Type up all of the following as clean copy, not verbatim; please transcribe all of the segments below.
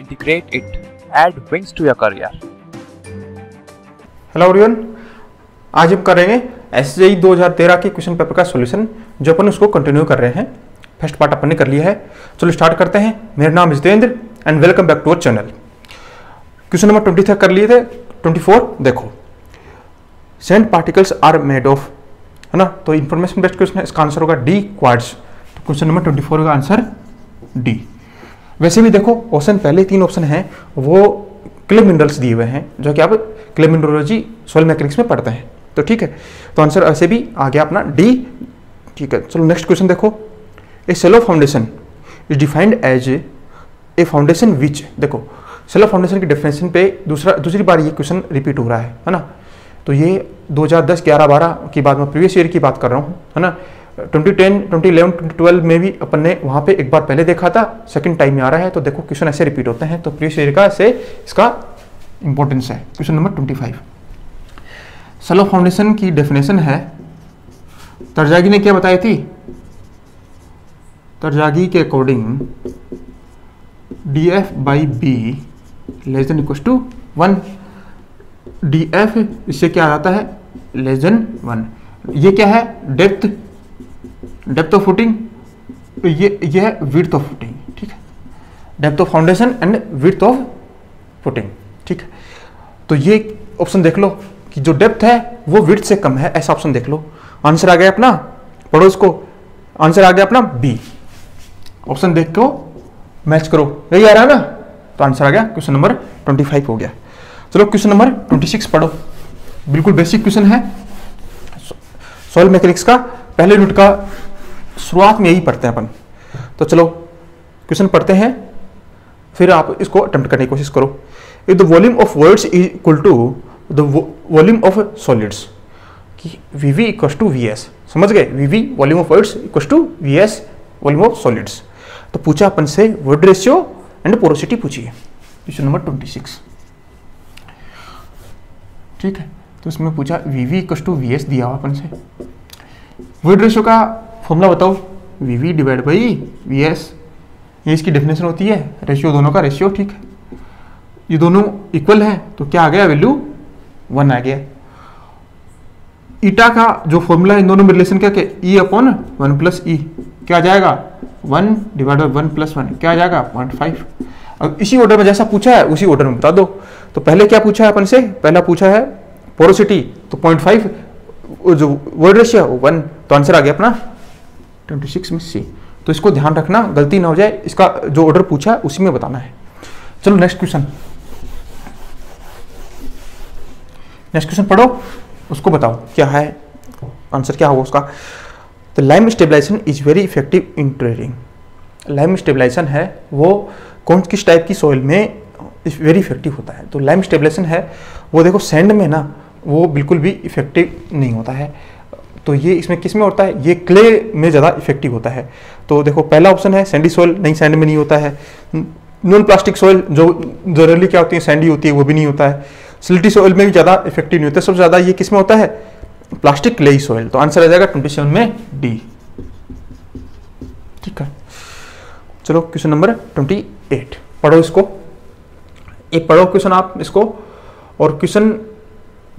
Integrate it, add wings to your career। Hello everyone, आज हम करेंगे SSC JE 2013 के क्वेश्चन पेपर का सॉल्यूशन, जो अपन उसको कंटिन्यू कर रहे हैं। फर्स्ट पार्ट अपन ने कर लिया है, चलो स्टार्ट करते हैं। मेरा नाम Jitendra and welcome back to our channel. Question number 23 कर लिए थे, 24 देखो, sand particles are made of, है ना। तो इन्फॉर्मेशन बेस्ड क्वेश्चन है, इसका आंसर होगा डी, क्वार्ट्स। तो क्वेश्चन नंबर 24 का आंसर डी। वैसे भी देखो ऑप्शन, पहले तीन ऑप्शन हैं वो क्ले मिनरल्स दिए हुए हैं, जो कि आप क्ले मिनरोलॉजी सॉइल मैकेनिक्स में पढ़ते हैं, तो ठीक है। तो आंसर ऐसे भी आ गया अपना डी, ठीक है। चलो नेक्स्ट क्वेश्चन देखो, a shallow foundation is defined as a foundation which. देखो सेलो फाउंडेशन की डेफिनेशन पे दूसरी बार ये क्वेश्चन रिपीट हो रहा है ना। तो ये 2010, 11, 12 की बात, मैं प्रीवियस ईयर की बात कर रहा हूँ, है ना। 2010, 2011, 2012 में भी अपन ने वहाँ पे एक बार पहले देखा था, सेकंड टाइम में आ रहा है। तो देखो क्वेश्चन ऐसे रिपीट होते हैं, तो प्रीवियस ईयर का से इसका इंपॉर्टेंस है। क्वेश्चन नंबर 25, सेलो फाउंडेशन की डेफिनेशन है, तरजागी ने क्या बताई थी, तरजागी के अकॉर्डिंग DF/B < 1। DF इससे क्या आ जाता है, <1। ये क्या है, डेप्थ ऑफ फुटिंग, ये है विड्थ ऑफ फुटिंग, ठीक है। Depth of foundation and width of footing, ठीक है। तो ये ऑप्शन देख लो कि जो डेप्थ है वो विड्थ से कम है, ऐसा ऑप्शन देख लो। आंसर आ गया अपना, पढ़ो इसको, आंसर आ गया अपना बी। ऑप्शन देख को मैच करो, यही आ रहा है ना। तो आंसर आ गया, क्वेश्चन नंबर 25 हो गया। चलो क्वेश्चन नंबर 26 पढ़ो, बिल्कुल बेसिक क्वेश्चन है सॉइल मैकेनिक्स का, पहले यूनिट का शुरुआत में यही पढ़ते हैं अपन। तो चलो क्वेश्चन पढ़ते हैं, फिर आप इसको अटेम्प्ट करने की कोशिश करो। If the volume of voids is equal to the volume of solids, कि VV = VS, समझ गए। VV volume of voids = VS volume of solids. तो पूछा अपन से वर्ड रेशियो एंड पोरोसिटी पूछी है, क्वेश्चन नंबर 26, ठीक है। तो इसमें पूछा VV = VS दिया हुआ अपन से, वर्ड रेशियो का फॉर्मूला बताओ, VV/VS, ये इसकी डेफिनेशन होती है, रेशियो दोनों का रेशियो, ठीक है। ये दोनों इक्वल है तो क्या आ गया, वैल्यू 1 आ गया। ईटा का जो फॉर्मूला है इन दोनों में रिलेशन क्या, E/1 + E, क्या आ जाएगा, 1/1 + 1, क्या आ जाएगा 0.5। अब इसी ऑर्डर में जैसा पूछा है उसी ऑर्डर में बता दो। तो पहले क्या पूछा है अपन से, पहला पूछा है पोरोसिटी, तो 0.5, जो वर्ड रेशियो 1। तो आंसर आ गया अपना 26 में सी। तो इसको ध्यान रखना, गलती ना हो जाए, इसका जो ऑर्डर पूछा है उसी में बताना है। चलो नेक्स्ट क्वेश्चन, पढ़ो, उसको बताओ क्या है आंसर, क्या होगा उसका। तो lime stabilization is very effective in dredging. Lime stabilization है वो कौन किस टाइप की सॉइल में वेरी इफेक्टिव होता है। तो लाइम स्टेबलाइजेशन है वो देखो सैंड में ना वो बिल्कुल भी इफेक्टिव नहीं होता है। तो ये इसमें किस में होता है, ये क्ले में ज़्यादा इफेक्टिव होता है। तो देखो पहला ऑप्शन है सैंडी सॉइल, नहीं सैंड में नहीं होता है। नॉन प्लास्टिक सॉइल जो जनरली क्या होती है, सैंडी होती है, वो भी नहीं होता है। सिल्टी सॉइल में भी ज़्यादा इफेक्टिव नहीं होता है। सबसे ज़्यादा ये किस में होता है, प्लास्टिक क्लेई सॉइल। तो आंसर आ जाएगा 27 में डी, ठीक है। चलो क्वेश्चन नंबर 28 पढ़ो, इसको ये पढ़ो क्वेश्चन आप इसको, और क्वेश्चन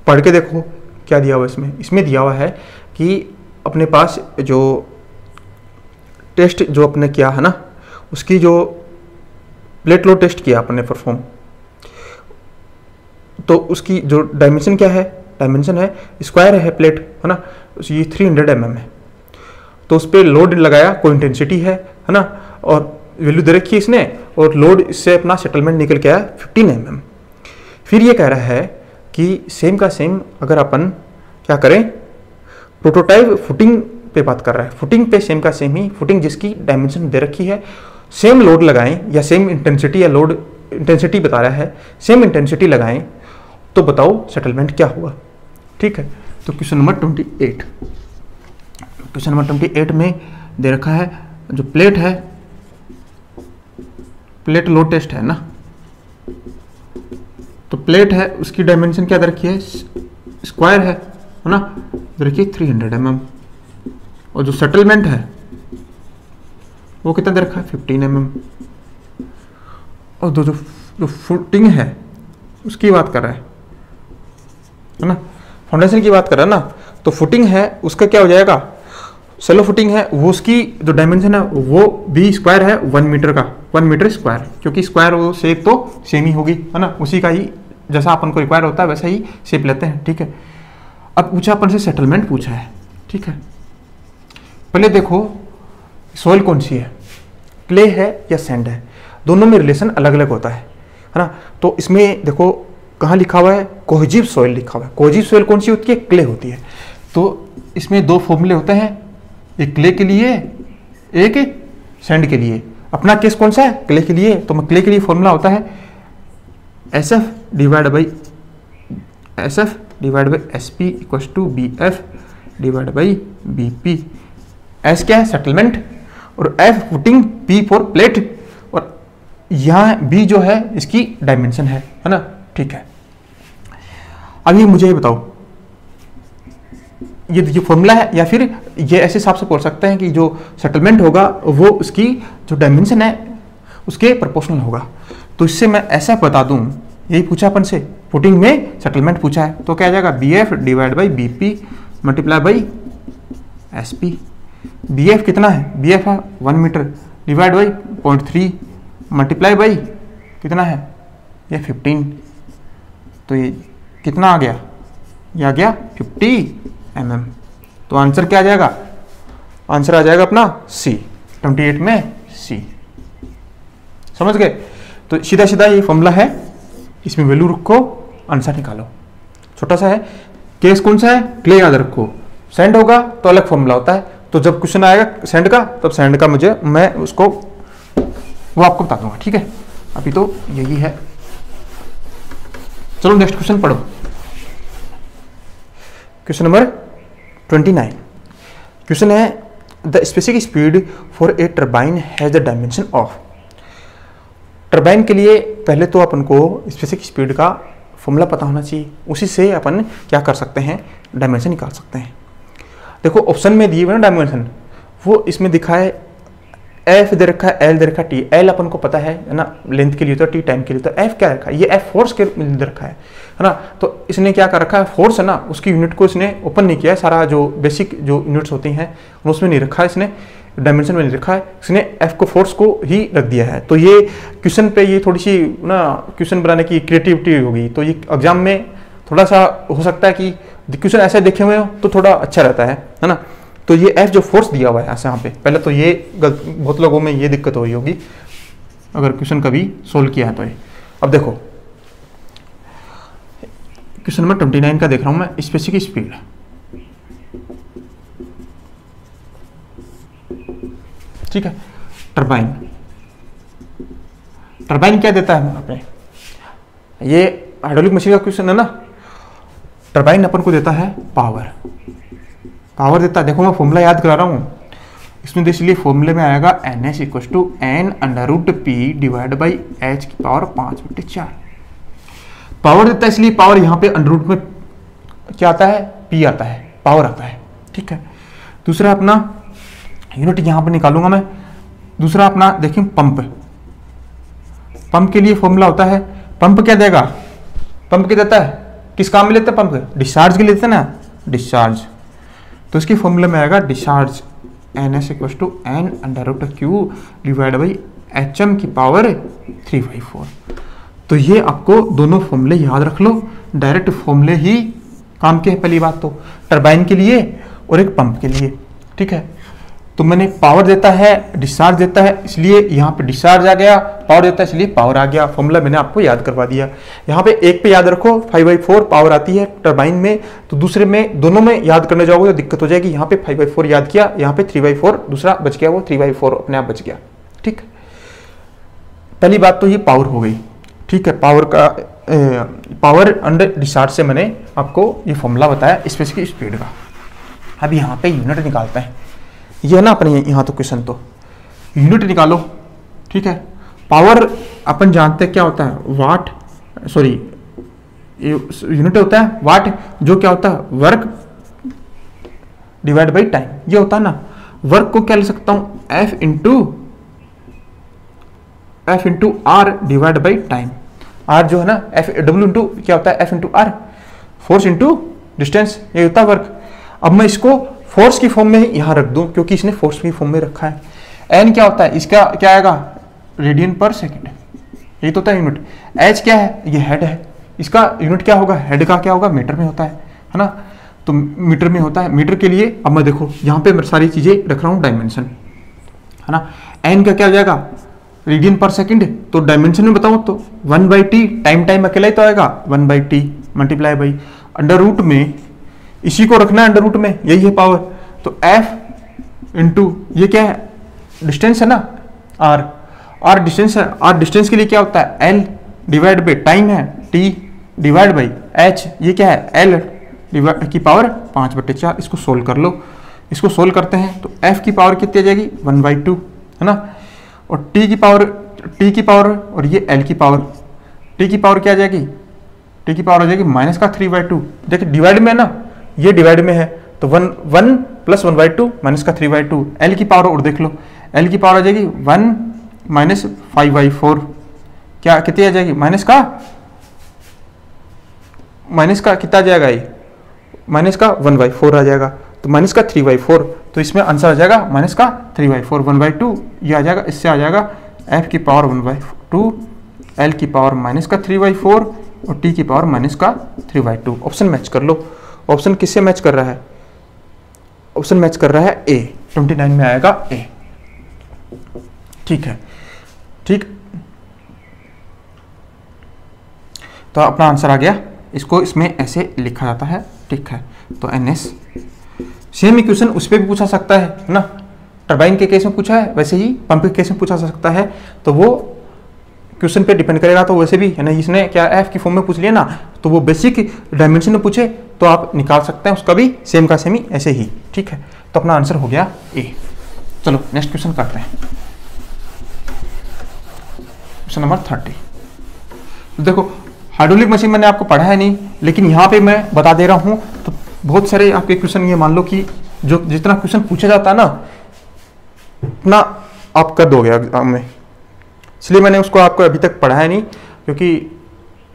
पढ़ के देखो क्या दिया हुआ है इसमें। दिया हुआ है कि अपने पास जो टेस्ट जो अपने किया है ना, उसकी जो प्लेट लोड टेस्ट किया अपने परफॉर्म, तो उसकी जो डायमेंशन क्या है, डायमेंशन है स्क्वायर है प्लेट, है ना, ये 300 mm है। तो उस पर लोड लगाया, कोई इंटेंसिटी है ना, और वैल्यू दे रखी है इसने, और लोड इससे अपना सेटलमेंट निकल के आया 15 mm। फिर ये कह रहा है कि सेम का सेम अगर अपन क्या करें, प्रोटोटाइप फुटिंग पे बात कर रहा है, फुटिंग पे सेम का सेम ही फुटिंग जिसकी डायमेंशन दे रखी है, सेम लोड लगाएं या सेम इंटेंसिटी, या लोड इंटेंसिटी बता रहा है, सेम इंटेंसिटी लगाएं, तो बताओ सेटलमेंट क्या हुआ, ठीक है। तो क्वेश्चन नंबर 28, क्वेश्चन नंबर 28 में दे रखा है जो प्लेट है, प्लेट लोड टेस्ट है ना, तो प्लेट है उसकी डायमेंशन क्या दे रखी है, स्क्वायर है ना, देखिए 300 mm, और जो सेटलमेंट है वो कितना दे रखा है, 15 mm। और जो जो फुटिंग है उसकी बात कर रहा है ना, फाउंडेशन की बात कर रहा है ना। तो फुटिंग है उसका क्या हो जाएगा, सेलो फुटिंग है वो, उसकी जो डायमेंशन है वो भी स्क्वायर है 1 मीटर का, 1 मीटर स्क्वायर, क्योंकि स्क्वायर वो शेप तो सेम ही होगी है ना, उसी का ही जैसा अपन को रिक्वायर होता है वैसा ही शेप लेते हैं। ठीक है, अब पूछा अपन से सेटलमेंट पूछा है। ठीक है, पहले देखो सोइल कौन सी है, क्ले है या सैंड है, दोनों में रिलेशन अलग अलग होता है ना। तो इसमें देखो कहाँ लिखा हुआ है, कोहेजिव सोइल लिखा हुआ है। कोहेजिव सोइल कौन सी होती है, क्ले होती है। तो इसमें दो फॉर्मूले होते हैं, एक क्ले के लिए एक सैंड के लिए। अपना केस कौन सा है, क्ले के लिए। तो मैं क्ले के लिए फॉर्मूला होता है SF divide by SP equal to BF divide by BP। S क्या है, सेटलमेंट, और F footing, P for plate, और यहाँ B जो है इसकी डायमेंशन है ना। ठीक है, अभी मुझे ये बताओ ये फॉर्मूला है, या फिर ये ऐसे हिसाब से बोल सकते हैं कि जो सेटलमेंट होगा वो उसकी जो डायमेंशन है उसके प्रोपोर्शनल होगा। तो इससे मैं ऐसा बता दूं, यही पूछा अपन से, फुटिंग में सेटलमेंट पूछा है, तो क्या आ जाएगा BF divide by BP multiply by SP। BF कितना है, BF है 1 metre divide by 0.3 multiply by कितना है ये 15। तो ये कितना आ गया, ये आ गया 50 mm। तो आंसर क्या आ जाएगा, आंसर आ जाएगा अपना C, 28 में C। समझ गए, तो सीधा सीधा ये फॉर्मूला है, इसमें वैल्यू रखो, आंसर निकालो। छोटा सा है, केस कौन सा है, क्ले, याद रखो। सेंड होगा तो अलग फॉर्मूला होता है, तो जब क्वेश्चन आएगा सेंड का तब सेंड का मैं उसको वो आपको बता दूंगा। ठीक है, अभी तो यही है। चलो नेक्स्ट क्वेश्चन पढ़ो, क्वेश्चन नंबर 29। क्वेश्चन है the specific speed for a turbine has the dimension of. Turbine के लिए पहले तो अपन को स्पेसिफिक स्पीड का फॉर्मूला पता होना चाहिए, उसी से अपन क्या कर सकते हैं, डायमेंशन निकाल सकते हैं। देखो ऑप्शन में दिए हुए ना डायमेंशन, वो इसमें दिखा है F दे रखा है, L दे रखा है, T। L अपन को पता है ना, लेंथ के लिए होता है, T टाइम के लिए होता है। F क्या रखा है, ये F फोर्स के लिए दे रखा है ना। तो इसने क्या कर रखा है, फोर्स है ना, उसकी यूनिट को इसने ओपन नहीं किया है, सारा जो बेसिक जो यूनिट्स होती हैं उसमें नहीं रखा है, इसने डायमेंशन में नहीं रखा है, इसने F को फोर्स को ही रख दिया है। तो ये क्वेश्चन पे ये थोड़ी सी ना क्वेश्चन बनाने की क्रिएटिविटी होगी, तो ये एग्जाम में थोड़ा सा हो सकता है कि क्वेश्चन ऐसे देखे हुए हो तो थोड़ा अच्छा रहता है ना। तो ये F जो फोर्स दिया हुआ है ऐसे यहाँ पे, पहले तो ये गलत, बहुत लोगों में ये दिक्कत हो रही होगी अगर क्वेश्चन कभी सोल्व किया है तो ये। अब देखो क्वेश्चन नंबर 29 का देख रहा हूँ मैं, स्पेसिफिक स्पीड। ठीक है, टर्बाइन क्या देता है अपने, ये हाइड्रोलिक मशीन का क्वेश्चन है ना। टर्बाइन अपन को देता है पावर देता है। देखो मैं फॉर्मूला याद करा रहा हूँ, इसमें इसलिए फॉर्मूले में आएगा NH equal to N√P divide by H की पावर 5/4। पावर देता है इसलिए पावर यहाँ पे अंडर रूट में क्या आता है, P आता है, पावर आता है। ठीक है, दूसरा अपना यूनिट यहाँ पे निकालूंगा मैं। दूसरा अपना देखें पंप के लिए फॉर्मूला होता है, पंप क्या देगा, पंप क्या देता है, किस काम में लेते हैं पंप, डिस्चार्ज के लेते हैं ना, डिस्चार्ज। तो इसकी फॉर्मूला में आएगा discharge NS equal to N√Q divide by HM की पावर 3/4। तो ये आपको दोनों फॉर्मूले याद रख लो, डायरेक्ट फॉर्मूले ही काम के हैं। पहली बात तो टर्बाइन के लिए और एक पंप के लिए। ठीक है, तो मैंने पावर देता है, डिस्चार्ज देता है, इसलिए यहाँ पे डिस्चार्ज आ गया, पावर देता है इसलिए पावर आ गया। फॉर्मूला मैंने आपको याद करवा दिया। यहाँ पे एक पे याद रखो 5/4 पावर आती है टर्बाइन में, तो दूसरे में दोनों में याद करने जाओगे तो दिक्कत हो जाएगी। यहाँ पे 5/4 याद किया, यहाँ पे 3/4 दूसरा बच गया, वो 3/4 अपने आप बच गया। ठीक, पहली बात तो ये पावर हो गई। ठीक है, पावर अंडर डिस्चार्ज से मैंने आपको ये फॉर्मूला बताया स्पेसिफिक स्पीड का। अब यहाँ पे यूनिट निकालते हैं, यह ना अपने यहाँ तो क्वेश्चन तो यूनिट निकालो। ठीक है, पावर अपन जानते हैं क्या होता है, वाट, सॉरी यूनिट होता है वाट, जो क्या होता है वर्क डिवाइड बाई टाइम, ये होता है ना। वर्क को क्या ले सकता हूँ F into F into R divide by time. R जो है ना एफ डब्ल्यू इंटू क्या होता है F into R, force into distance, ये होता है वर्क। अब मैं इसको फोर्स की फॉर्म में यहाँ रख दूँ क्योंकि इसने फोर्स की फॉर्म में रखा है। एन क्या होता है, इसका क्या आएगा रेडियन पर सेकेंड, ये तो होता है यूनिट। एच क्या है, ये हेड है, इसका यूनिट क्या होगा, हेड का क्या होगा मीटर में होता है ना, तो मीटर में होता है। मीटर के लिए अब मैं देखो यहाँ पे मैं सारी चीज़ें रख रहा हूँ डायमेंशन, है ना। एन का क्या हो जाएगा रेडियन पर सेकंड, तो डायमेंशन में बताऊँ तो 1/t, टाइम अकेला ही तो आएगा 1/t multiply by under root में, इसी को रखना है अंडर रूट में, यही है पावर। तो एफ इंटू ये क्या है डिस्टेंस है ना आर, आर डिस्टेंस है, आर डिस्टेंस के लिए क्या होता है एल डिवाइड बाई टाइम है टी डिवाइड बाई एच, ये क्या है एल की पावर 5/4। इसको सोल्व कर लो, इसको सोल्व करते हैं तो f की पावर कितनी आ जाएगी 1/2 है ना, और t की पावर और ये l की पावर, t की पावर क्या आ जाएगी, t की पावर आ जाएगी -3/2। देखिए डिवाइड में है ना, ये डिवाइड में है तो 1 + 1/2 -3/2। l की पावर और देख लो, l की पावर आ जाएगी 1 - 5/4, क्या कितनी आ जाएगी माइनस का कितना आ जाएगा, ये -का 1/4 आ जाएगा, तो -3/4। तो इसमें आंसर आ जाएगा -3/4। 1/2 ये आ जाएगा, इससे आ जाएगा f की पावर 1/2, l की पावर -3/4 और t की पावर -3/2। ऑप्शन मैच कर लो, ऑप्शन किससे मैच कर रहा है, ऑप्शन मैच कर रहा है ए, 29 में आएगा ए। ठीक है, ठीक, तो अपना आंसर आ गया। इसको इसमें ऐसे लिखा जाता है, ठीक है। तो एनएस सेम इक्वेशन उस पर भी पूछा सकता है ना, टर्बाइन के केस में पूछा है वैसे ही पंप के केस में पूछा सकता है, तो वो क्वेश्चन पे डिपेंड करेगा। तो वैसे भी है ना, इसने क्या एफ की फॉर्म में पूछ लिया ना, तो वो बेसिक डायमेंशन में पूछे तो आप निकाल सकते हैं उसका भी सेम का सेम ही ऐसे ही, ठीक है। तो अपना आंसर हो गया ए। चलो नेक्स्ट क्वेश्चन करते हैं, क्वेश्चन नंबर 30। तो देखो हाइड्रोलिक मशीन मैंने आपको पढ़ा है नहीं, लेकिन यहाँ पे मैं बता दे रहा हूँ। तो बहुत सारे आपके क्वेश्चन, ये मान लो कि जो जितना क्वेश्चन पूछा जाता है ना उतना आप कर दोगे एग्जाम में, इसलिए मैंने उसको आपको अभी तक पढ़ा है नहीं, क्योंकि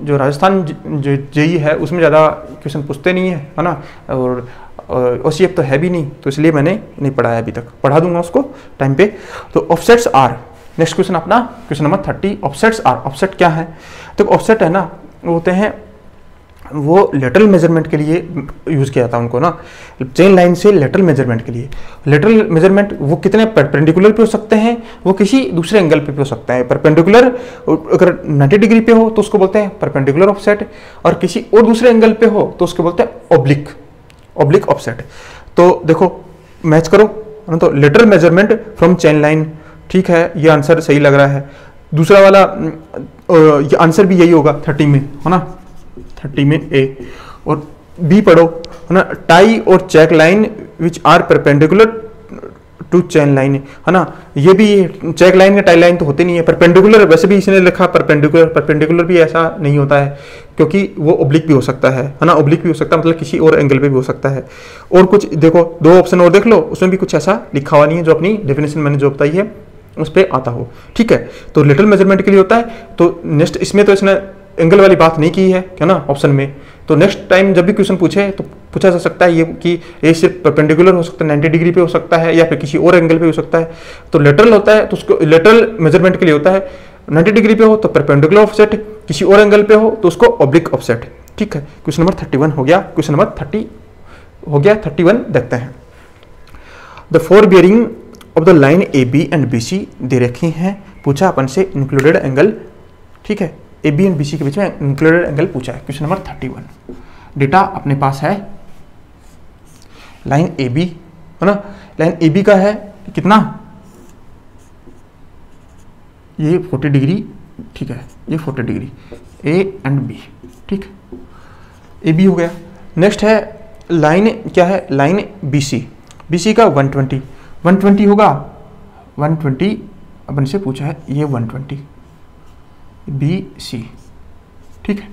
जो राजस्थान जो जेई है उसमें ज़्यादा क्वेश्चन पूछते नहीं है ना, और ओसीएफ तो है भी नहीं, तो इसलिए मैंने नहीं पढ़ाया अभी तक, पढ़ा दूंगा उसको टाइम पे। तो ऑफसेट्स आर नेक्स्ट क्वेश्चन, अपना question number 30। Offsets are, offset क्या है, तो ऑफसेट है ना होते हैं वो लेटरल मेजरमेंट के लिए यूज़ किया जाता है उनको ना, चेन लाइन से लेटरल मेजरमेंट के लिए। लेटरल मेजरमेंट वो कितने परपेंडिकुलर पे हो सकते हैं, वो किसी दूसरे एंगल पे हो सकते हैं। परपेंडिकुलर अगर 90 डिग्री पे हो तो उसको बोलते हैं परपेंडिकुलर ऑफसेट, और किसी और दूसरे एंगल पे हो तो उसको बोलते हैं ऑब्लिक, ऑब्लिक ऑफसेट। तो देखो मैच करो ना, तो lateral measurement from chain line, ठीक है, ये आंसर सही लग रहा है। दूसरा वाला ये आंसर भी यही होगा 30 में, है ना, 30 में ए। और बी पढ़ो है ना, टाई और check line which are perpendicular to chain line, है ना, ये भी चेक लाइन या टाई लाइन तो होते नहीं है। परपेंडिकुलर वैसे भी इसने लिखा परपेंडिकुलर, परपेंडिकुलर भी ऐसा नहीं होता है क्योंकि वो ओब्लिक भी हो सकता है ना, ओब्लिक भी हो सकता है मतलब किसी और एंगल पे भी हो सकता है। और कुछ देखो, दो ऑप्शन और देख लो, उसमें भी कुछ ऐसा लिखा हुआ नहीं है जो अपनी डेफिनेशन मैंने जो बताई है उस पर आता हो, ठीक है। तो लेटरल मेजरमेंट के लिए होता है। तो नेक्स्ट इसमें तो इसने एंगल वाली बात नहीं की है क्या ना ऑप्शन में, तो नेक्स्ट टाइम जब भी क्वेश्चन पूछे तो पूछा जा सकता है ये कि ये सिर्फ परपेंडिकुलर हो सकता है, 90 डिग्री पे हो सकता है या फिर किसी और एंगल पे हो सकता है। तो लेटरल होता है तो उसको लेटरल मेजरमेंट के लिए होता है, 90 डिग्री पे हो तो परपेंडिकुलर ऑफसेट, किसी और एंगल पे हो तो उसको ऑब्लिक ऑफसेट, ठीक है। क्वेश्चन नंबर 31 हो गया, क्वेश्चन नंबर 30 हो गया, 31 देखते हैं। द फोर बियरिंग अब the line A B and B C दे रखी हैं, पूछा अपन से इंक्लूडेड एंगल, ठीक है, A B and B C के बीच में इंक्लूडेड एंगल पूछा है। Question number 31। डेटा अपने पास है लाइन ए बी, है ना, लाइन ए बी का है कितना, ये 40 डिग्री, ठीक है, ये 40 डिग्री ए एंड बी, ठीक, ए बी हो गया। नेक्स्ट है लाइन क्या है, line B C, B C का 120, 120 होगा, 120 अपन से पूछा है, ये 120 बी सी, ठीक है।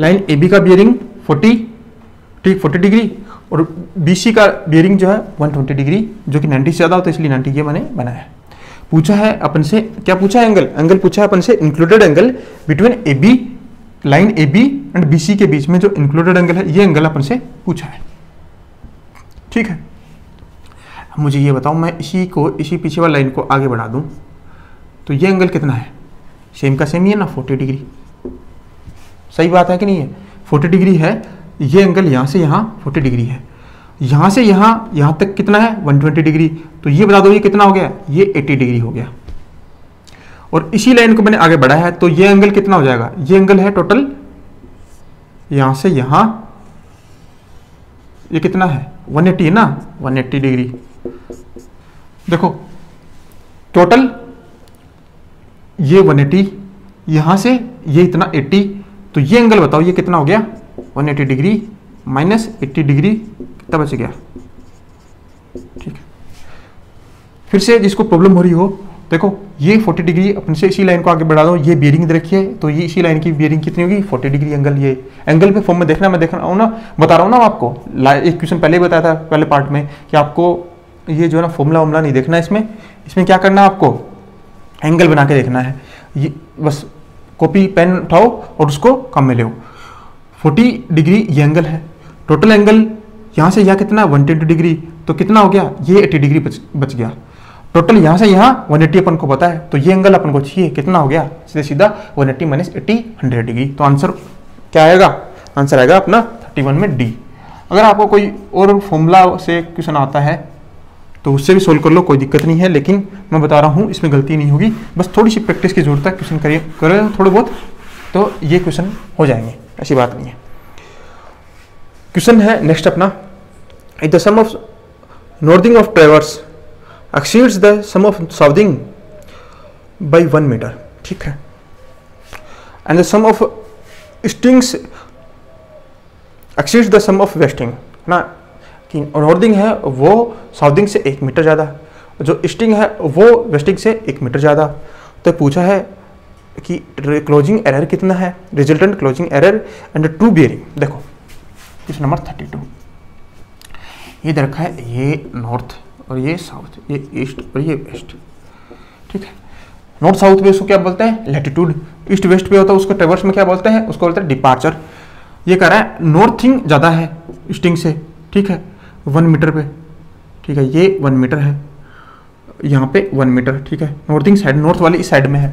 लाइन ए बी का बियरिंग 40, ठीक, 40 डिग्री, और बी सी का बियरिंग जो है 120 डिग्री, जो कि 90 से ज़्यादा होता है इसलिए 90 ये मैंने बनाया है। पूछा है अपन से, क्या पूछा है? एंगल। एंगल पूछा है अपन से, included angle between A B, line A B and B C के बीच में जो इंक्लूडेड एंगल है, ये एंगल अपन से पूछा है। ठीक है, मुझे ये बताओ, मैं इसी को, इसी पीछे वाली लाइन को आगे बढ़ा दूं तो ये एंगल कितना है? सेम का सेम ही है ना, 40 डिग्री। सही बात है कि नहीं है? 40 डिग्री है। ये एंगल यहाँ से यहाँ 40 डिग्री है, यहाँ से यहाँ, यहाँ तक कितना है? 120 डिग्री। तो ये बता दो ये कितना हो गया? ये 80 डिग्री हो गया। और इसी लाइन को मैंने आगे बढ़ाया है तो ये एंगल कितना हो जाएगा? ये एंगल है टोटल यहाँ से यहाँ, ये कितना है? 180 है ना, 180 डिग्री। देखो टोटल ये 180, यहाँ से ये इतना 80, तो ये एंगल बताओ ये कितना हो गया? 180 डिग्री माइनस 80 डिग्री, कितना बच गया? ठीक है, फिर से जिसको प्रॉब्लम हो रही हो, देखो ये 40 डिग्री, अपन से इसी लाइन को आगे बढ़ा दो, ये बियरिंग रखिए तो ये इसी लाइन की बियरिंग कितनी होगी? 40 डिग्री एंगल। ये एंगल पे फॉर्म में देखना, मैं देख रहा हूँ ना, बता रहा हूँ ना आपको, एक क्वेश्चन पहले बताया था पहले पार्ट में कि आपको ये जो है ना फॉर्मूला वॉमला नहीं देखना इसमें, इसमें क्या करना है आपको? एंगल बना के देखना है। ये बस कॉपी पेन उठाओ और उसको काम में ले आओ। 40 डिग्री ये एंगल है, टोटल एंगल यहाँ से यहाँ कितना? 120 डिग्री। तो कितना हो गया? ये 80 डिग्री बच गया। टोटल यहाँ से यहाँ 180 अपन को पता है, तो ये एंगल अपन को चाहिए, कितना हो गया? सीधे सीधा 180 माइनस 80, 100 डिग्री। तो आंसर क्या आएगा? आंसर आएगा अपना 31 में डी। अगर आपको कोई और फॉर्मूला से क्वेश्चन आता है तो उससे भी सोल्व कर लो, कोई दिक्कत नहीं है, लेकिन मैं बता रहा हूँ इसमें गलती नहीं होगी, बस थोड़ी सी प्रैक्टिस की जरूरत है। क्वेश्चन करिए, करें थोड़े बहुत तो ये क्वेश्चन हो जाएंगे, ऐसी बात नहीं है। क्वेश्चन है नेक्स्ट अपना, if the sum of northing of traverse exceeds the sum of southing by 1 metre, ठीक है, and the sum of eastings exceeds the sum of westing, है ना, कि नॉर्थिंग है वो साउथिंग से 1 मीटर ज़्यादा, जो ईस्टिंग है वो वेस्टिंग से 1 मीटर ज़्यादा। तो पूछा है कि क्लोजिंग एरर कितना है, resultant closing error and true bearing. देखो क्वेश्चन नंबर 32, ये दे रखा है, ये नॉर्थ और ये साउथ, ये ईस्ट और ये वेस्ट। ठीक है, नॉर्थ साउथ में उसको क्या बोलते हैं? लैटिट्यूड। ईस्ट वेस्ट पे होता है उसको ट्रैवर्स में क्या बोलते हैं? उसको बोलते हैं डिपार्चर। ये कह रहा है नॉर्थिंग ज़्यादा है ईस्टिंग से, ठीक है, 1 मीटर पे, ठीक है, ये 1 मीटर है, यहाँ पे 1 मीटर, ठीक है, नॉर्थिंग साइड, नॉर्थ वाली इस साइड में है।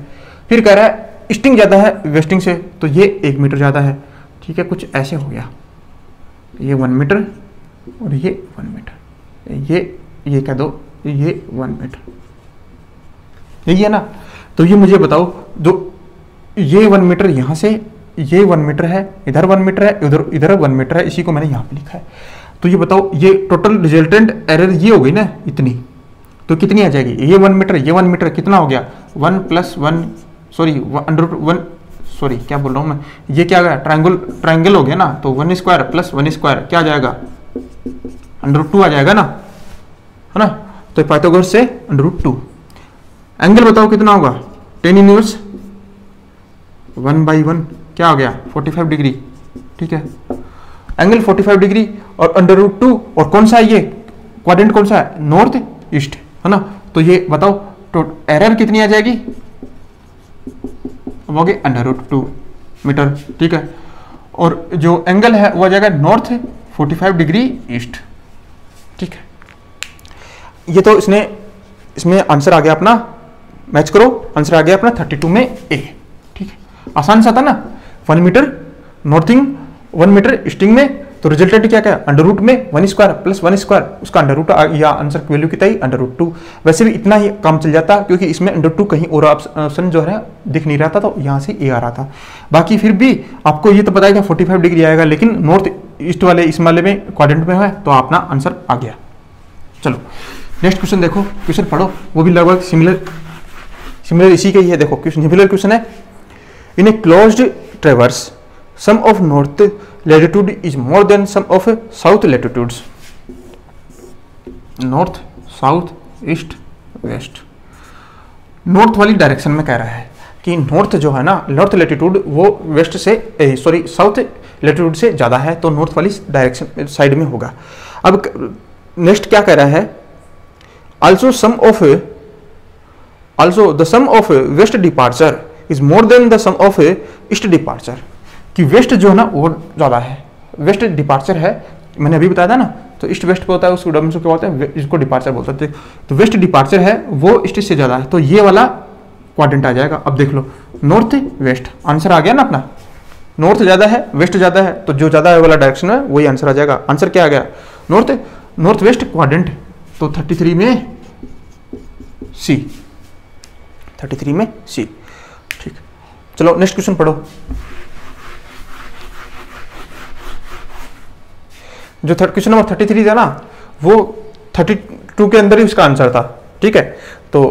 फिर कह रहा है ईस्टिंग ज़्यादा है वेस्टिंग से, तो ये 1 मीटर ज़्यादा है, ठीक है, कुछ ऐसे हो गया, ये 1 मीटर और ये 1 मीटर, ये कह दो ये 1 मीटर, यही है ना। तो ये मुझे बताओ, जो ये 1 मीटर यहाँ से ये 1 मीटर है, इधर 1 मीटर है, उधर इधर 1 मीटर है, इसी को मैंने यहाँ पे लिखा है। तो ये बताओ ये टोटल रिजल्टेंट एरर ये हो गई ना, इतनी, तो कितनी आ जाएगी? ये 1 मीटर, ये 1 मीटर, कितना हो गया? 1 + 1 सॉरी क्या बोल रहा हूँ मैं, ये क्या गया? ट्राइंगल, ट्राइंगल हो गया ना, तो 1² + 1² क्या आ जाएगा? √2 आ जाएगा ना, है ना। तो पाइथागोरस से √2। एंगल बताओ कितना होगा? टेन इनवर्स 1/1 क्या हो गया? 45 डिग्री, ठीक है, एंगल 45 डिग्री और √2, और कौन सा है ये क्वाड्रेंट? कौन सा है? नॉर्थ ईस्ट, है ना। तो ये बताओ तो एरर कितनी आ जाएगी? वो गई √2 मीटर, ठीक है, और जो एंगल है वो आ जाएगा नॉर्थ 45 डिग्री ईस्ट, ठीक है। ये तो इसने, इसमें आंसर आ गया अपना, मैच करो, आंसर आ गया अपना 32 में ए, ठीक है, आसान सा था ना। 1 मीटर नॉर्थिंग, 1 मीटर ईस्टिंग में, तो रिजल्टेंट क्या क्या? √ में 1² + 1², उसका √ या आंसर की वैल्यू कितना ही? √2। वैसे भी इतना ही काम चल जाता क्योंकि इसमें √2 कहीं और ऑप्शन जो है दिख नहीं रहा था, तो यहाँ से ए आ रहा था। बाकी फिर भी आपको ये तो पता है कि 45 डिग्री आएगा, लेकिन नॉर्थ ईस्ट वाले इस माले में क्वाड्रेंट में है, तो अपना आंसर आ गया। चलो नेक्स्ट क्वेश्चन देखो, क्वेश्चन पढ़ो, वो भी लगभग सिमिलर इसी के ही है। देखो क्वेश्चन, सिमिलर क्वेश्चन है, in a closed traverse sum of north latitude is more than sum of south latitudes. North south east west, north वाली डायरेक्शन में कह रहा है कि नॉर्थ जो है ना, नॉर्थ लैटिट्यूड वो वेस्ट से सॉरी साउथ लैटिट्यूड से ज़्यादा है, तो नॉर्थ वाली डायरेक्शन साइड में होगा। अब नेक्स्ट क्या कह रहा है? Also sum of Also the sum of west departure is more than the sum of east departure, कि वेस्ट जो है ना वो ज़्यादा है, वेस्ट डिपार्चर है, मैंने अभी बताया था ना, तो ईस्ट वेस्ट होता है उसको डब्ल्यू क्या बोलते हैं, इसको डिपार्चर बोलते हैं, तो वेस्ट डिपार्चर है वो ईस्ट से ज़्यादा है, तो ये वाला क्वाड्रेंट आ जाएगा। अब देख लो नॉर्थ वेस्ट आंसर आ गया ना अपना, नॉर्थ ज़्यादा है वेस्ट ज़्यादा है, तो जो ज़्यादा है वाला डायरेक्शन है वही आंसर आ जाएगा। आंसर क्या आ गया, नॉर्थ वेस्ट क्वाड्रेंट, तो 33 में सी, 33 में सी। ठीक, चलो नेक्स्ट क्वेश्चन पढ़ो। जो क्वेश्चन नंबर 33 था ना वो 32 के अंदर ही उसका आंसर था, ठीक है। तो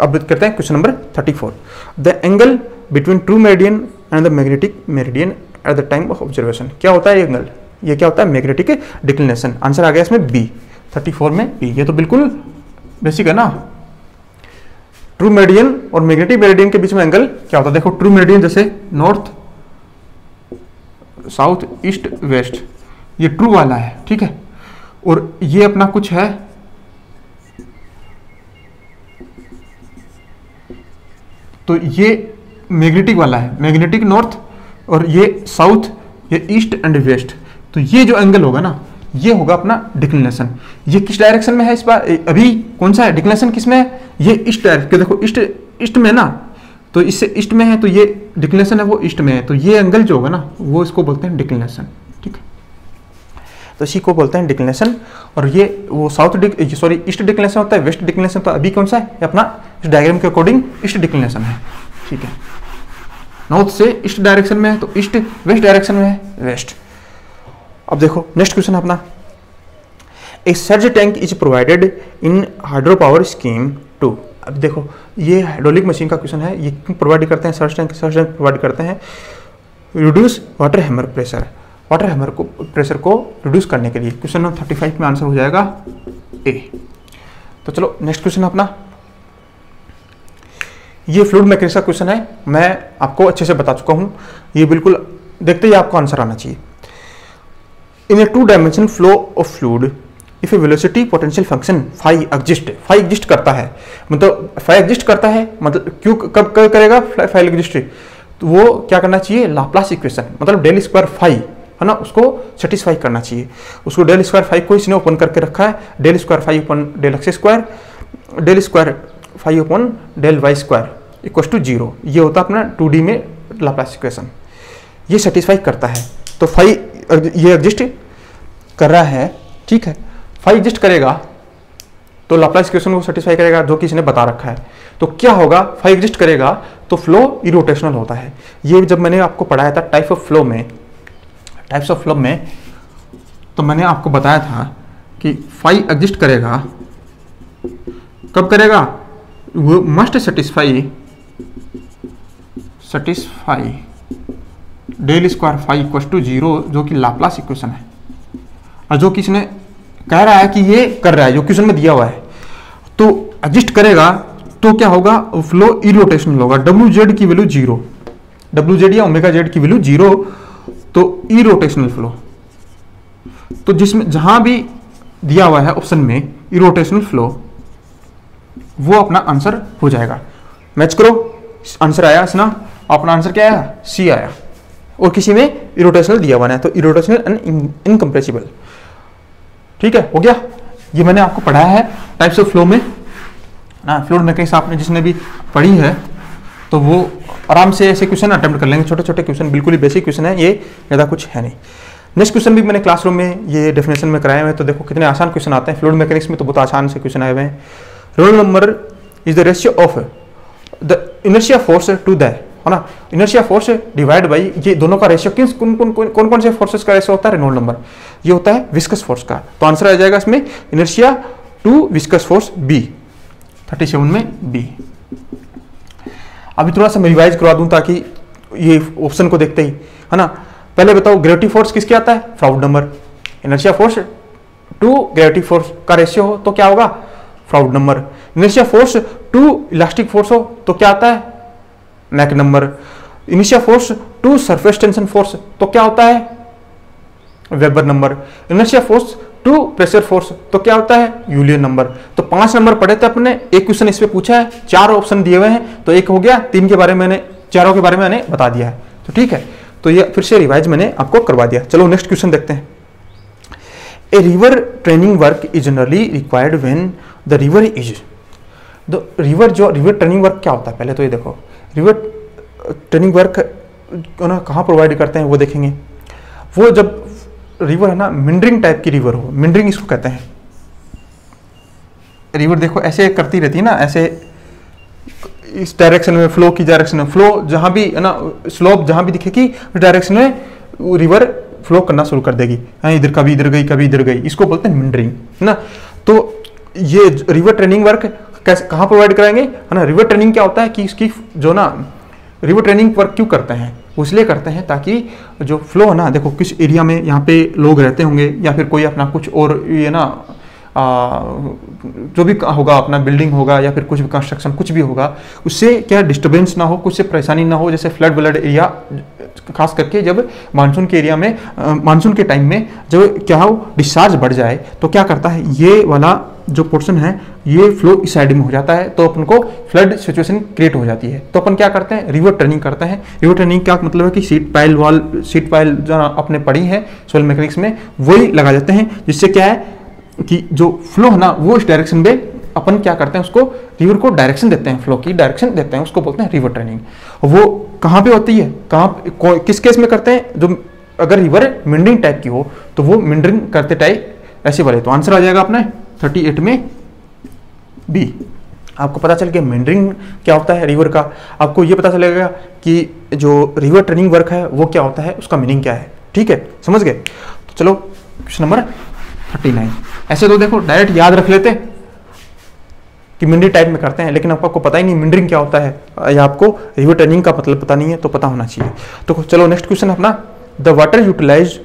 अब करते हैं question number 34। The angle between true meridian and the magnetic meridian at the time of observation, क्या होता है एंगल, ये क्या होता है, मैग्नेटिक डिक्लिनेशन। आंसर आ गया इसमें बी, 34 में बी। ये तो बिल्कुल बेसिक है ना, ट्रू मेरिडियन और मैग्नेटिक मेरिडियन के बीच में एंगल क्या होता है। देखो ट्रू मेरिडियन जैसे नॉर्थ साउथ ईस्ट वेस्ट, ये ट्रू वाला है, ठीक है, और ये अपना कुछ है तो ये मैग्नेटिक वाला है, मैग्नेटिक नॉर्थ, और ये साउथ, ये ईस्ट एंड वेस्ट, तो ये जो एंगल होगा ना ये होगा अपना डिक्लिनेशन। ये किस डायरेक्शन में है इस बार, अभी कौन सा है डिक्लिनेशन, किस में है, ये ईस्ट डायरेक्शन, देखो ईस्ट में ना, तो इससे ईस्ट में है, तो ये डिक्लिनेशन है वो ईस्ट में है, तो ये एंगल जो होगा ना वो इसको बोलते हैं डिक्लिनेशन, ठीक है, तो इसी को बोलते हैं डिक्लिनेशन। और ये वो ईस्ट डिक्लिनेशन होता है, वेस्ट डिक्लिनेशन, तो अभी कौन सा है, अपना इस डायग्राम के अकॉर्डिंग ईस्ट डिक्लिनेशन है, ठीक है, नॉर्थ से ईस्ट डायरेक्शन में है, तो ईस्ट वेस्ट डायरेक्शन में है वेस्ट। अब देखो नेक्स्ट क्वेश्चन अपना, a surge tank is provided in hydro power scheme to. अब देखो ये हाइड्रोलिक मशीन का क्वेश्चन है, ये प्रोवाइड करते हैं सर्ज टैंक प्रोवाइड करते हैं reduce water hammer pressure, water hammer को प्रेशर को रिड्यूस करने के लिए। क्वेश्चन नंबर 35 में आंसर हो जाएगा ए। तो चलो नेक्स्ट क्वेश्चन अपना, ये फ्लूइड मैकेनिक्स का क्वेश्चन है, मैं आपको अच्छे से बता चुका हूँ, ये बिल्कुल देखते ही आपको आंसर आना चाहिए। In a two dimension flow of fluid if a velocity potential function phi exist, phi exist करता है, मतलब फाई एग्जिस्ट करता है, मतलब क्यों कब करेगा फाई एग्जिस्ट, तो वो क्या करना चाहिए, लाप्लास इक्वेशन मतलब डेल स्क्वायर फाई है ना, उसको सेटिस्फाई करना चाहिए, उसको डेल स्क्वायर फाई को इसने ओपन करके रखा है, del square phi open del x square, del square phi open del Y square equal to zero, ये होता है अपना 2D में लाप्लास इक्वेशन, ये सेटिस्फाई करता है, तो फाई ये एग्जिस्ट कर रहा है, ठीक है, फाई एग्जिस्ट करेगा तो लाप्लास इक्वेशन को सेटिस्फाई करेगा जो कि इसने बता रखा है, तो क्या होगा, फाई एग्जिस्ट करेगा तो फ्लो इरोटेशनल होता है। ये जब मैंने आपको पढ़ाया था टाइप्स ऑफ फ्लो में तो मैंने आपको बताया था कि फाई एग्जिस्ट करेगा कब करेगा, वो must satisfy del square phi equal to zero, जो कि लाप्लास इक्वेशन है, और जो कि इसने कह रहा है कि ये कर रहा है जो क्वेश्चन में दिया हुआ है, तो एग्जिस्ट करेगा तो क्या होगा, फ्लो इरोटेशनल होगा। डब्ल्यू जेड की वैल्यू जीरो, डब्ल्यू जेड या ओमेगा जेड की वैल्यू जीरो, तो ई रोटेशनल फ्लो, तो जिसमें जहां भी दिया हुआ है ऑप्शन में ई रोटेशनल फ्लो वो अपना आंसर हो जाएगा। मैच करो, आंसर आया इसना, अपना आंसर क्या आया, सी आया, और किसी में ई रोटेशनल दिया हुआ है तो ई रोटेशनल एंड इनकम्प्रेसिबल, ठीक है, हो गया। ये मैंने आपको पढ़ाया है टाइप्स ऑफ फ्लो में ना, फ्लूइड मैकेनिक्स आपने जिसने भी पढ़ी है तो वो आराम से ऐसे क्वेश्चन अटेम्प्ट कर लेंगे, छोटे छोटे क्वेश्चन, बिल्कुल ही बेसिक क्वेश्चन है ये, ज़्यादा कुछ है नहीं। नेक्स्ट क्वेश्चन भी मैंने क्लासरूम में ये डेफिनेशन में कराए हुए हैं, तो देखो कितने आसान क्वेश्चन आते हैं, फ्लूइड मैकेनिक्स में तो बहुत आसान से क्वेश्चन आए हुए हैं। Roll number is the ratio of the inertia force to the, है ना, इनर्शिया फोर्स डिवाइड बाई, ये दोनों का रेशियो किस कौन कौन से फोर्सेस का रेशियो होता है, रेनॉल्ड नंबर, ये होता है विस्कस फोर्स का, तो आंसर आ जाएगा इसमें inertia to viscous force B, 37 में बी। अभी थोड़ा सा मैं रिवाइज करवा दूं ताकि ये ऑप्शन को देखते ही, है ना, पहले बताओ ग्रेविटी फोर्स किसके आता है, Froude number, inertia force to gravity force का रेशियो हो तो क्या होगा, Froude number, inertia force to elastic force हो तो क्या आता है, Mach number, inertia force to surface tension force तो क्या होता है, Weber number, inertia force to pressure force, तो क्या होता है यूलियन नंबर। तो 5 नंबर पढ़े थे अपने, एक क्वेश्चन इस पे पूछा है, 4 ऑप्शन दिए हुए हैं, तो एक हो गया, 3 के बारे में मैंने, 4 के बारे में मैंने बता दिया है। तो ठीक है, तो ये फिर से रिवाइज मैंने आपको करवा दिया। चलो नेक्स्ट क्वेश्चन देखते हैं। A river training work is generally required when the river is the river जो रिवर ट्रेनिंग वर्क क्या होता है, पहले तो ये देखो रिवर ट्रेनिंग वर्क ना कहाँ प्रोवाइड करते हैं वो देखेंगे। वो जब रिवर है ना मेंडरिंग टाइप की रिवर हो, मेंडरिंग इसको कहते हैं। रिवर देखो ऐसे करती रहती है ना, ऐसे इस डायरेक्शन में फ्लो की डायरेक्शन में फ्लो, जहाँ भी है ना स्लोप जहाँ भी दिखेगी उस डायरेक्शन में रिवर फ्लो करना शुरू कर देगी, है इधर कभी इधर गई कभी इधर गई, इसको बोलते हैं मेंडरिंग, है ना। तो ये रिवर ट्रेनिंग वर्क कैसे कहाँ प्रोवाइड कराएंगे, है ना। रिवर ट्रेनिंग क्या होता है कि इसकी जो ना रिवर ट्रेनिंग वर्क क्यों करते हैं, इसलिए करते हैं ताकि जो फ्लो है ना, देखो किस एरिया में यहाँ पे लोग रहते होंगे या फिर कोई अपना कुछ और ये ना जो भी होगा अपना बिल्डिंग होगा या फिर कुछ भी कंस्ट्रक्शन कुछ भी होगा, उससे क्या डिस्टर्बेंस ना हो, कुछ से परेशानी ना हो। जैसे फ्लड व्लड एरिया खास करके जब मानसून के एरिया में मानसून के टाइम में जब क्या हो डिस्चार्ज बढ़ जाए तो क्या करता है ये वाला जो पोर्शन है ये फ्लो इस साइड में हो जाता है, तो अपन को फ्लड सिचुएशन क्रिएट हो जाती है। तो अपन क्या करते हैं रिवर ट्रेनिंग करते हैं। रिवर ट्रेनिंग क्या मतलब है कि सीट पाइल जो अपने पड़ी है सोइल मैकेनिक्स में वही लगा देते हैं, जिससे क्या है कि जो फ्लो है ना वो इस डायरेक्शन में अपन क्या करते हैं उसको रिवर को डायरेक्शन देते हैं, फ्लो की डायरेक्शन देते हैं, उसको बोलते हैं रिवर ट्रेनिंग। वो कहाँ पे होती है, कहाँ किस केस में करते हैं, जो अगर रिवर मेंडरिंग टाइप की हो तो वो मेंडरिंग करते टाइप ऐसे वाले। तो आंसर आ जाएगा अपने 38 में बी। आपको पता चल गया मेंडरिंग क्या होता है रिवर का, आपको ये पता चलेगा कि जो रिवर ट्रेनिंग वर्क है वो क्या होता है, उसका मीनिंग क्या है। ठीक है, समझ गए। तो चलो क्वेश्चन नंबर 39। ऐसे तो देखो डायरेक्ट याद रख लेते कि मेंडरिंग टाइप में करते हैं, लेकिन आपको पता ही नहीं मेंडरिंग क्या होता है या आपको रिवर ट्रेनिंग का मतलब पता नहीं है, तो पता होना चाहिए। तो चलो नेक्स्ट क्वेश्चन अपना, the water utilise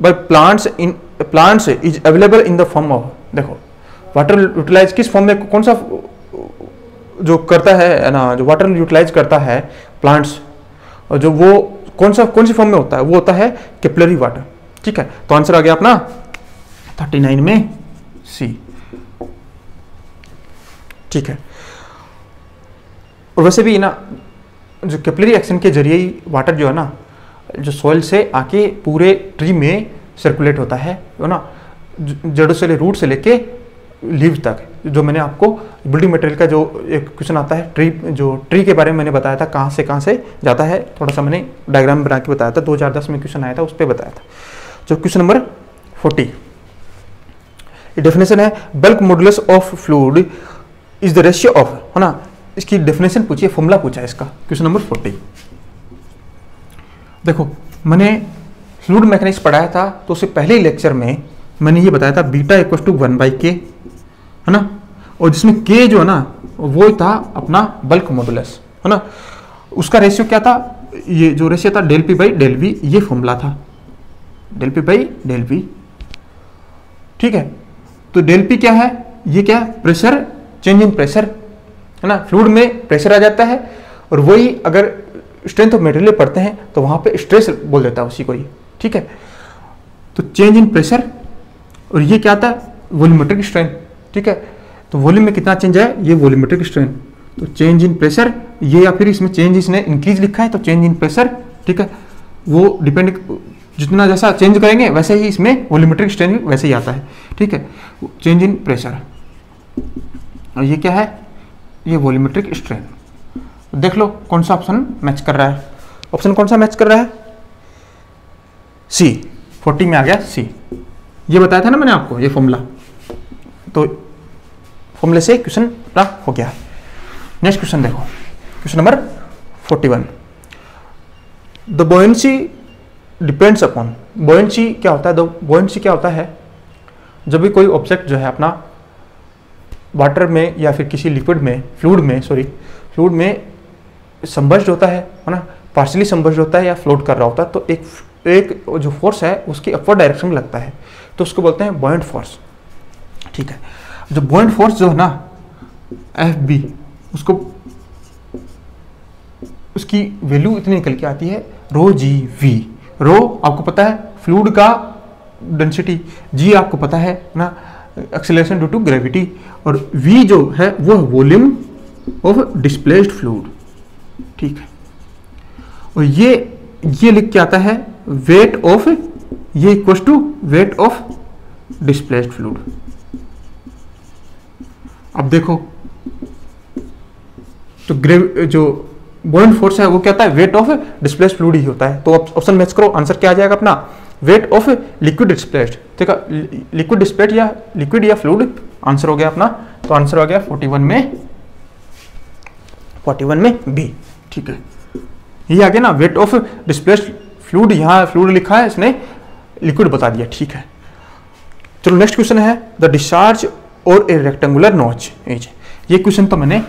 by plants is available in the form of. देखो वाटर यूटिलाइज किस फॉर्म में, कौन सा जो करता है ना जो वाटर यूटिलाइज करता है प्लांट्स, और जो वो कौन सी फॉर्म में होता है, वो होता है कैपिलरी वाटर। ठीक है, तो आंसर आ गया अपना 39 में सी। ठीक है, और वैसे भी ना जो कैपिलरी एक्शन के जरिए ही वाटर जो है ना जो सॉइल से आके पूरे ट्री में सर्कुलेट होता है ना, जड़ों से रूट से लेके लीव तक। जो मैंने आपको बिल्डिंग मटेरियल का जो एक क्वेश्चन आता है ट्री के बारे में मैंने बताया था कहाँ से जाता है, थोड़ा सा मैंने डायग्राम बना के बताया था, 2010 में क्वेश्चन आया था उस पर बताया था। जो क्वेश्चन नंबर 40 डेफिनेशन है, bulk modulus of fluid is the ratio of, है ना इसकी डेफिनेशन पूछी है, फॉर्मूला पूछा है इसका, क्वेश्चन नंबर 40। देखो मैंने फ्लूइड मैकेनिक्स पढ़ाया था तो उससे पहले ही लेक्चर में मैंने ये बताया था बीटा इक्वल टू 1/k, है ना, और जिसमें k जो है ना वो था अपना बल्क मॉडुलस, है ना। उसका रेशियो क्या था, ये जो रेशियो था डेल p/डेल v, ये फॉर्मूला था डेल p/डेल v। ठीक है, तो डेल पी क्या है, ये क्या है प्रेशर, चेंज इन प्रेशर, है ना, फ्लूइड में प्रेशर आ जाता है, और वही अगर स्ट्रेंथ ऑफ मटेरियल पढ़ते हैं तो वहां पे स्ट्रेस बोल देता है उसी को ही। ठीक है, तो चेंज इन प्रेशर, और ये क्या था वॉल्यूमेट्रिक स्ट्रेन। ठीक है, तो वॉल्यूम में कितना चेंज है, ये वॉल्यूमेट्रिक स्ट्रेन। तो चेंज इन प्रेशर ये, या फिर इसमें चेंज इसने इंक्रीज लिखा है, तो चेंज इन प्रेशर, ठीक है, वो डिपेंड जितना जैसा चेंज करेंगे वैसे ही इसमें वॉल्यूमेट्रिक स्ट्रेन भी वैसे ही आता है। ठीक है, चेंज इन प्रेशर, और ये क्या है, ये वॉल्यूमेट्रिक स्ट्रेन। देख लो कौन सा ऑप्शन मैच कर रहा है, ऑप्शन कौन सा मैच कर रहा है, सी 40 में आ गया सी। ये बताया था ना मैंने आपको ये फॉर्मूला, तो फॉर्मूले से क्वेश्चन अपना हो गया। नेक्स्ट क्वेश्चन देखो, question number 41, the buoyancy depends upon. Buoyancy क्या होता है, द बॉयंसी क्या होता है, जब भी कोई ऑब्जेक्ट जो है अपना वाटर में या फिर किसी लिक्विड में फ्लूइड में संबर्ज होता है ना, पार्शियली संबर्ज होता है या फ्लोट कर रहा होता है, तो एक जो फोर्स है उसकी अपवर्ड डायरेक्शन में लगता है, तो उसको बोलते हैं बॉयंट फोर्स। ठीक है, जो बॉयंट फोर्स जो है ना FB, उसकी वैल्यू इतनी निकल के आती है ρgV। रो आपको पता है फ्लूइड का डेंसिटी, जी आपको पता है ना, एक्सेलरेशन ड्यू टू ग्रेविटी, और वी जो है वो वॉल्यूम ऑफ डिस्प्लेस्ड फ्लूइड, ठीक है। और ये लिख के आता है वेट ऑफ, ये equal to weight of displaced fluid. अब देखो तो जो बॉइंट फोर्स है वो क्या होता है, वेट ऑफ डिस्प्लेस्ड फ्लूइड ही होता है। तो ऑप्शन मैच करो, आंसर क्या आ जाएगा अपना, वेट ऑफ लिक्विड डिस्प्लेस्ड, ठीक है, लिक्विड डिस्प्लेस्ड या लिक्विड या फ्लूइड आंसर हो गया अपना। तो आंसर हो गया 41 में बी, ठीक है। ये आ गया ना वेट ऑफ डिस्प्लेस्ड फ्लूइड, यहाँ फ्लूइड लिखा है, इसने लिक्विड बता दिया, ठीक है। चलो नेक्स्ट क्वेश्चन है द डिस्चार्ज और ए रेक्टेंगुलर नॉच एज। ये क्वेश्चन तो मैंने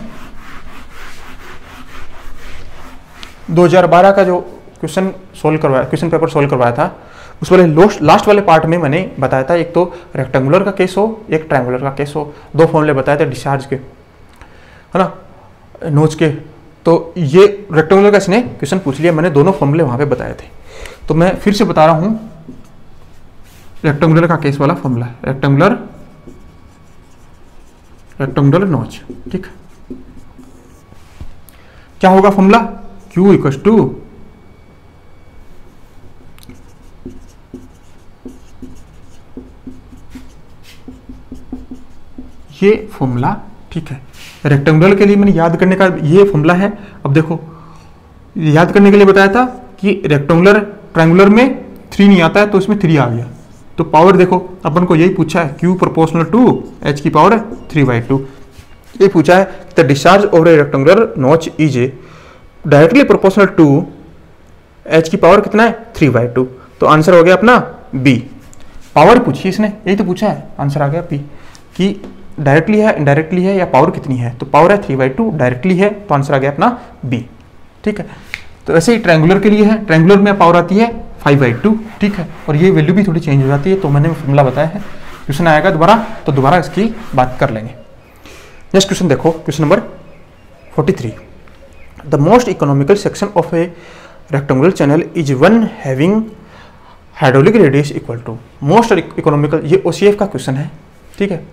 2012 का जो क्वेश्चन सोल्व करवाया, क्वेश्चन पेपर सोल्व करवाया था, उस वाले लास्ट वाले पार्ट में मैंने बताया था, एक तो रेक्टेंगुलर का केस हो, एक ट्रायंगुलर का केस हो, दो फॉर्मूले बताए थे डिस्चार्ज के, है ना, नोच के। तो ये रेक्टेंगुलर का इसने क्वेश्चन पूछ लिया, मैंने दोनों फॉर्मूले वहाँ पे बताए थे। तो मैं फिर से बता रहा हूँ रेक्टेंगुलर का केस वाला फॉर्मूला, रेक्टेंगुलर नोच, ठीक। क्या होगा फॉर्मूला, Q इक्वल टू ये फॉर्मूला, ठीक है। रेक्टेंगुलर के लिए मैंने याद करने का ये फॉर्मूला है। अब देखो याद करने के लिए बताया था कि रेक्टेंगुलर ट्रायंगुलर में 3 नहीं आता है, तो इसमें 3 आ गया। तो पावर देखो अपन को यही पूछा है, Q प्रोपोर्शनल टू h की पावर 3/2, ये पूछा है। The discharge over a rectangular notch is a directly proportional to h की पावर कितना है 3/2। तो आंसर हो गया अपना बी। पावर पूछी इसने, यही तो पूछा है, आंसर आ गया बी कि डायरेक्टली है, इनडायरेक्टली है, या पावर कितनी है। तो पावर है 3/2, डायरेक्टली है, तो आंसर आ गया अपना बी, ठीक है। तो ऐसे ही ट्रायंगुलर के लिए है, ट्रायंगुलर में पावर आती है 5/2, ठीक है, और ये वैल्यू भी थोड़ी चेंज हो जाती है। तो मैंने फॉर्मूला बताया है, क्वेश्चन आएगा दोबारा तो दोबारा इसकी बात कर लेंगे। नेक्स्ट क्वेश्चन देखो, question number 43, the most economical section of a rectangular channel is one having hydraulic radius equal to most economical. ये ओसीएफ का क्वेश्चन है, ठीक है।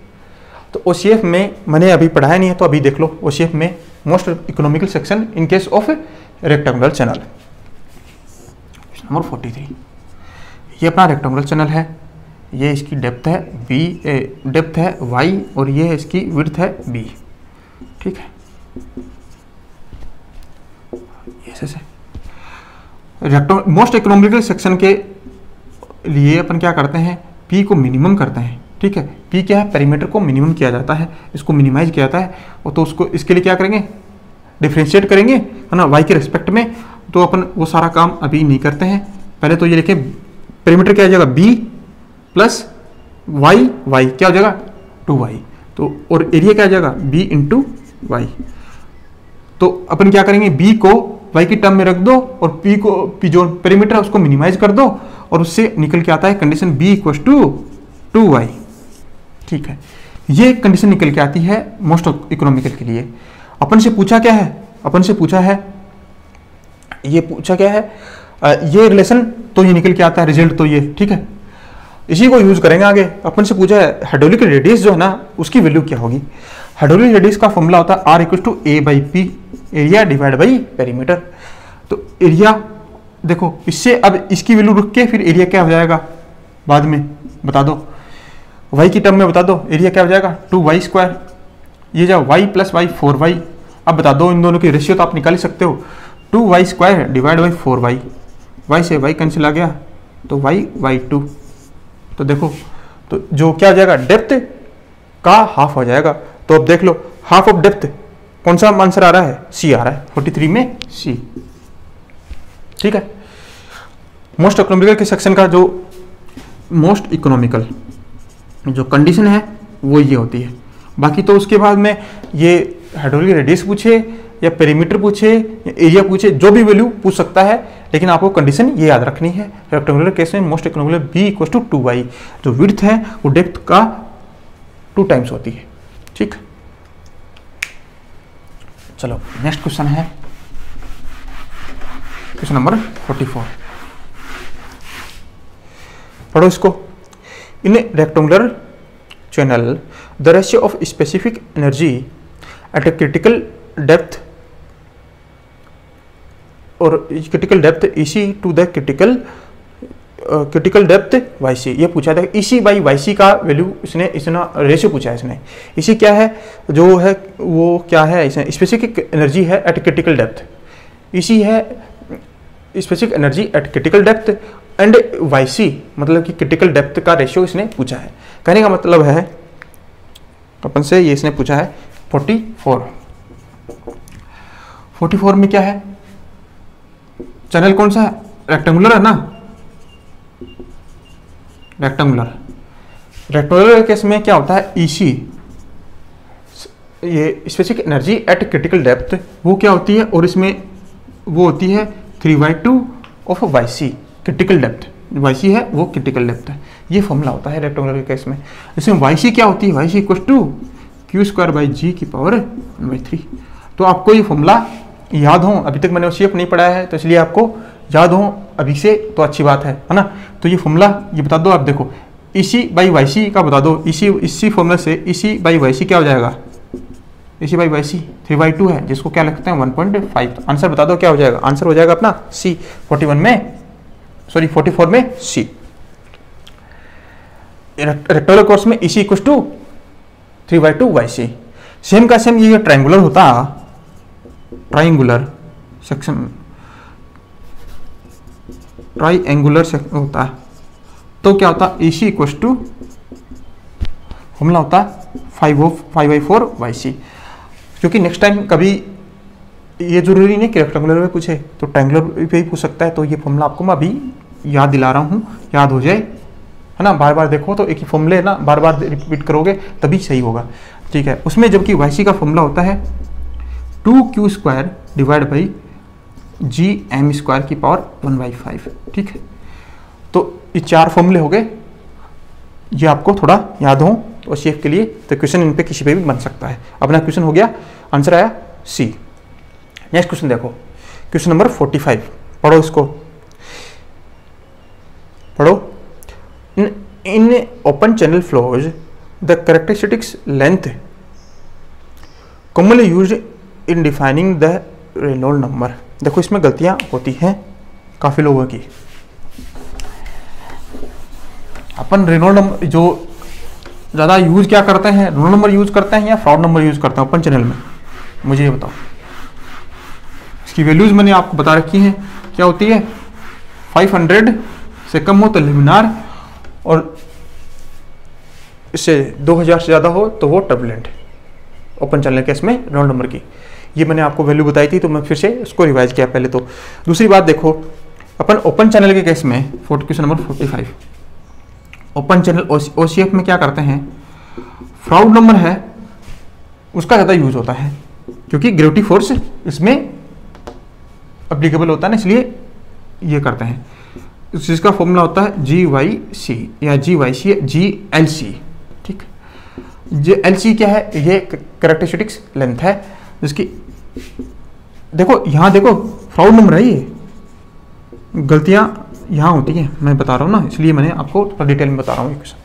तो ओसीएफ में मैंने अभी पढ़ाया नहीं है, तो अभी देख लो ओसीएफ में most economical section in case of rectangular channel, number 43। ये अपना रेक्टेंगुलर चैनल है, ये इसकी डेप्थ है बी, डेप्थ है वाई, और ये इसकी विड्थ है बी, ठीक है। ऐसे मोस्ट इकोनॉमिकल सेक्शन के लिए अपन क्या करते हैं, पी को मिनिमम करते हैं, ठीक है। पी क्या है, पेरीमीटर को मिनिमम किया जाता है, इसको मिनिमाइज किया जाता है। और तो उसको इसके लिए क्या करेंगे, डिफ्रेंशिएट करेंगे, है ना, वाई के रिस्पेक्ट में। तो अपन वो सारा काम अभी नहीं करते हैं, पहले तो ये लिखें पेरीमीटर क्या आ जाएगा b प्लस वाई, वाई क्या हो जाएगा 2y, तो और एरिया क्या आ जाएगा b इंटू वाई। तो अपन क्या करेंगे, b को y की टर्म में रख दो और p को जो पेरीमीटर है उसको मिनिमाइज कर दो, और उससे निकल के आता है condition b equal to 2y, ठीक है। ये कंडीशन निकल के आती है मोस्ट इकोनॉमिकल के लिए। अपन से पूछा क्या है, अपन से पूछा है ये, पूछा क्या है ये रिलेशन, तो ये निकल के आता है रिजल्ट, तो ये ठीक है, इसी को यूज करेंगे आगे। अपन से पूछा है हाइड्रोलिक रेडियस जो है ना, उसकी वैल्यू क्या होगी। हाइड्रोलिक रेडियस का फॉर्मूला होता है R equal to A by P, area divide by perimeter. तो एरिया देखो, इससे अब इसकी वैल्यू रख के फिर एरिया क्या हो जाएगा बाद में बता दो, वाई की टर्म में बता दो, एरिया क्या हो जाएगा 2y², ये जाओ वाई प्लस वाई 4y। अब बता दो इन दोनों की रेशियो, तो आप निकाल ही सकते हो, 2y² divide by 4y, y से वाई कैंसिल आ गया, तो y/2। तो देखो तो जो क्या हो जाएगा, डेप्थ का हाफ हो जाएगा। तो अब देख लो हाफ ऑफ डेप्थ, कौन सा आंसर आ रहा है, सी आ रहा है 43 में सी, ठीक है। मोस्ट इकोनॉमिकल के सेक्शन का जो मोस्ट इकोनॉमिकल जो कंडीशन है वो ये होती है। बाकी तो उसके बाद में ये हाइड्रोलिक रेडियस पूछे या पेरीमीटर पूछे या एरिया पूछे, जो भी वैल्यू पूछ सकता है, लेकिन आपको कंडीशन ये याद रखनी है रेक्टेंगुलर केस में most economical B equal to 2y, जो विड्थ है वो डेप्थ का 2 टाइम्स होती है, ठीक। चलो नेक्स्ट क्वेश्चन है, क्वेश्चन नंबर 44, पढ़ो इसको। In a rectangular channel, the ratio of specific energy at a critical depth EC to the critical depth YC ये पूछा था। EC बाई YC का वैल्यू इसने इसना रेशियो पूछा है। इसने EC क्या है, जो है वो क्या है, इसने स्पेसिफिक एनर्जी है एट क्रिटिकल डेप्थ, EC है specific energy at critical depth and YC मतलब कि क्रिटिकल डेप्थ का रेशियो इसने पूछा है। कहने का मतलब है अपन से ये इसने पूछा है 44 में क्या है, चैनल कौन सा है, रेक्टेंगुलर है ना, रेक्टेंगुलर केस में क्या होता है, ईसी ये specific energy at critical depth वो क्या होती है, और इसमें वो होती है 3/2 of YC critical depth, YC है वो क्रिटिकल डेप्थ है। ये फॉर्मूला होता है रेक्टेंगुलर केस में। इसमें YC क्या होती है, YC इक्वल टू Q²/G⁴ तो आपको ये फॉर्मूला याद हो, अभी तक मैंने उसे नहीं पढ़ाया है तो इसलिए आपको याद हो अभी से तो अच्छी बात है ना। तो ये फॉर्मूला ये बता दो आप, देखो EC/YC का बता दो, इसी फॉर्मूला से EC/YC क्या हो जाएगा, EC/YC 3/2 है जिसको क्या लगता है 1.5, आंसर बता दो क्या हो जाएगा, आंसर हो जाएगा अपना सी 44 में सी। रेक्टेंगुलर कोर्स में EC equal to 3/2 YC। Same का सेम ये ट्रायंगुलर होता, ट्रायंगुलर सेक्शन होता है तो क्या होता है, EC इक्वल टू फॉर्मूला होता 5/4 YC, क्योंकि नेक्स्ट टाइम कभी ये जरूरी नहीं कि रेक्टेंगुलर में पूछे तो ट्रायंगुलर पे ही पूछ सकता है। तो ये फॉर्मूला आपको मैं अभी याद दिला रहा हूँ, याद हो जाए है ना, बार बार देखो तो एक ही फॉर्मूले ना बार बार रिपीट करोगे तभी सही होगा, ठीक है। उसमें जबकि YC का फॉर्मूला होता है 2Q² / Gm² की पावर 1/5, ठीक है। तो ये चार फॉर्मूले हो गए, ये आपको थोड़ा याद हो तो शेफ के लिए, तो क्वेश्चन इन पे किसी पे भी बन सकता है। अपना क्वेश्चन हो गया, आंसर आया सी। नेक्स्ट क्वेश्चन देखो, क्वेश्चन नंबर 45 पढ़ो, इसको पढ़ो। In open channel flows the characteristics length commonly used in defining the Reynold number. देखो इसमें गलतियाँ होती हैं काफ़ी लोगों की। अपन रेनॉल्ड नंबर जो ज़्यादा यूज़ क्या करते हैं, रेनॉल्ड नंबर यूज़ करते हैं या फ्राउड नंबर यूज़ करते हैं ओपन चैनल में, मुझे ये बताओ। इसकी वैल्यूज़ मैंने आपको बता रखी हैं, क्या होती है 500 से कम हो तो लिमिनार, और इससे 2000 से ज़्यादा हो तो वो टर्बुलेंट, ओपन चैनल केस में रेनॉल्ड नंबर की। ये मैंने आपको वैल्यू बताई थी तो मैं फिर से इसको रिवाइज किया पहले। तो दूसरी बात देखो, अपन ओपन चैनल के केस में question number 45 open channel OCF में क्या करते हैं, फ्राउड नंबर है उसका ज़्यादा यूज होता है क्योंकि ग्रेविटी फोर्स इसमें एप्लीकेबल होता है ना, इसलिए ये करते हैं। उस चीज़ का फॉर्मूला होता है GYC या GLC, ठीक। GLC क्या है, ये कैरेक्टरिस्टिक्स लेंथ है जिसकी, देखो यहाँ देखो फ्राउड नंबर है, ये गलतियाँ यहाँ होती हैं मैं बता रहा हूँ ना, इसलिए मैंने आपको थोड़ा डिटेल में बता रहा हूँ। एक क्वेश्चन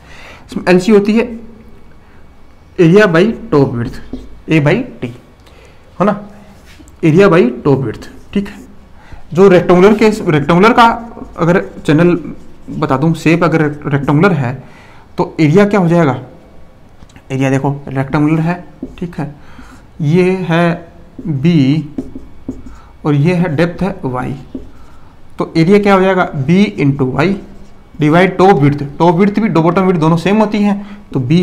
इसमें LC होती है area by top width, A/T है ना, एरिया बाई टॉप विड्थ, ठीक है। जो रेक्टेंगुलर के, रेक्टेंगुलर का अगर चैनल बता दूँ, शेप अगर रेक्टेंगुलर है तो एरिया क्या हो जाएगा, एरिया देखो रेक्टेंगुलर है, ठीक है, ये है B और ये है डेप्थ है Y, तो एरिया क्या हो जाएगा B × Y / top width. Top width भी बॉटम विड्थ दोनों सेम होती हैं तो B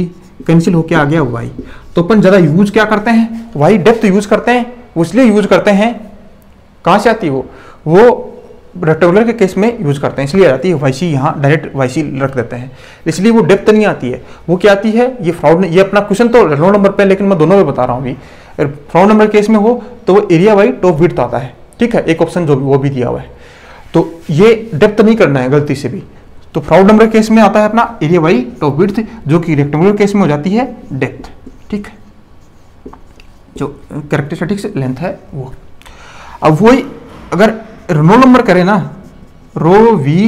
कैंसिल होकर आ गया Y। तो अपन ज़्यादा यूज क्या करते हैं, Y डेप्थ यूज करते हैं, वो इसलिए यूज करते हैं, कहाँ से आती है वो रेक्टेंगुलर के केस में यूज करते हैं इसलिए आती है YC, यहाँ डायरेक्ट YC रख देते हैं इसलिए वो डेप्थ नहीं आती है। वो क्या आती है, ये फ्राउड, ये अपना क्वेश्चन तो रेनॉल्ड नंबर पे, लेकिन मैं दोनों में बता रहा हूँ। अभी फ्राउड नंबर केस में हो तो वो एरिया बाई टॉप विड्थ आता है, ठीक है, एक ऑप्शन जो वो भी दिया हुआ है। तो ये डेप्थ नहीं करना है गलती से भी, तो फ्राउड नंबर केस में आता है अपना एरिया बाई टॉप विड्थ जो कि रेक्टेंगुलर केस में हो जाती है डेप्थ, ठीक है, जो कैरेक्टरिस्टिक्स लेंथ है वो। अब वही अगर रोल नंबर करें ना, rho V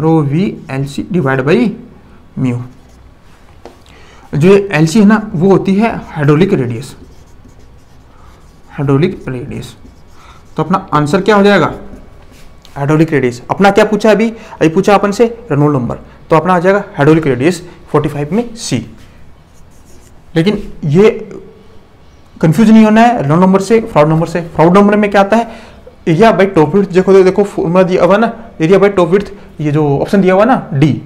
rho V L C divide by mu. जो एल सी है ना वो होती है हाइड्रोलिक रेडियस, हाइड्रोलिक रेडियस। तो अपना आंसर क्या हो जाएगा? Hydraulic radius. अपना क्या पूछा अभी? अभी पूछा अपन से रेनॉल्ड नंबर, तो अपना आ जाएगा हाइड्रोलिक रेडियस 45 में सी। लेकिन ये कंफ्यूज नहीं होना है रेनॉल्ड नंबर से फ्राउड नंबर से। फ्राउड नंबर में क्या आता है? Area by top width. देखो देखो फॉर्मूला दिया हुआ ना, एरिया बाई टॉप विड्थ, ये जो ऑप्शन दिया हुआ ना डी,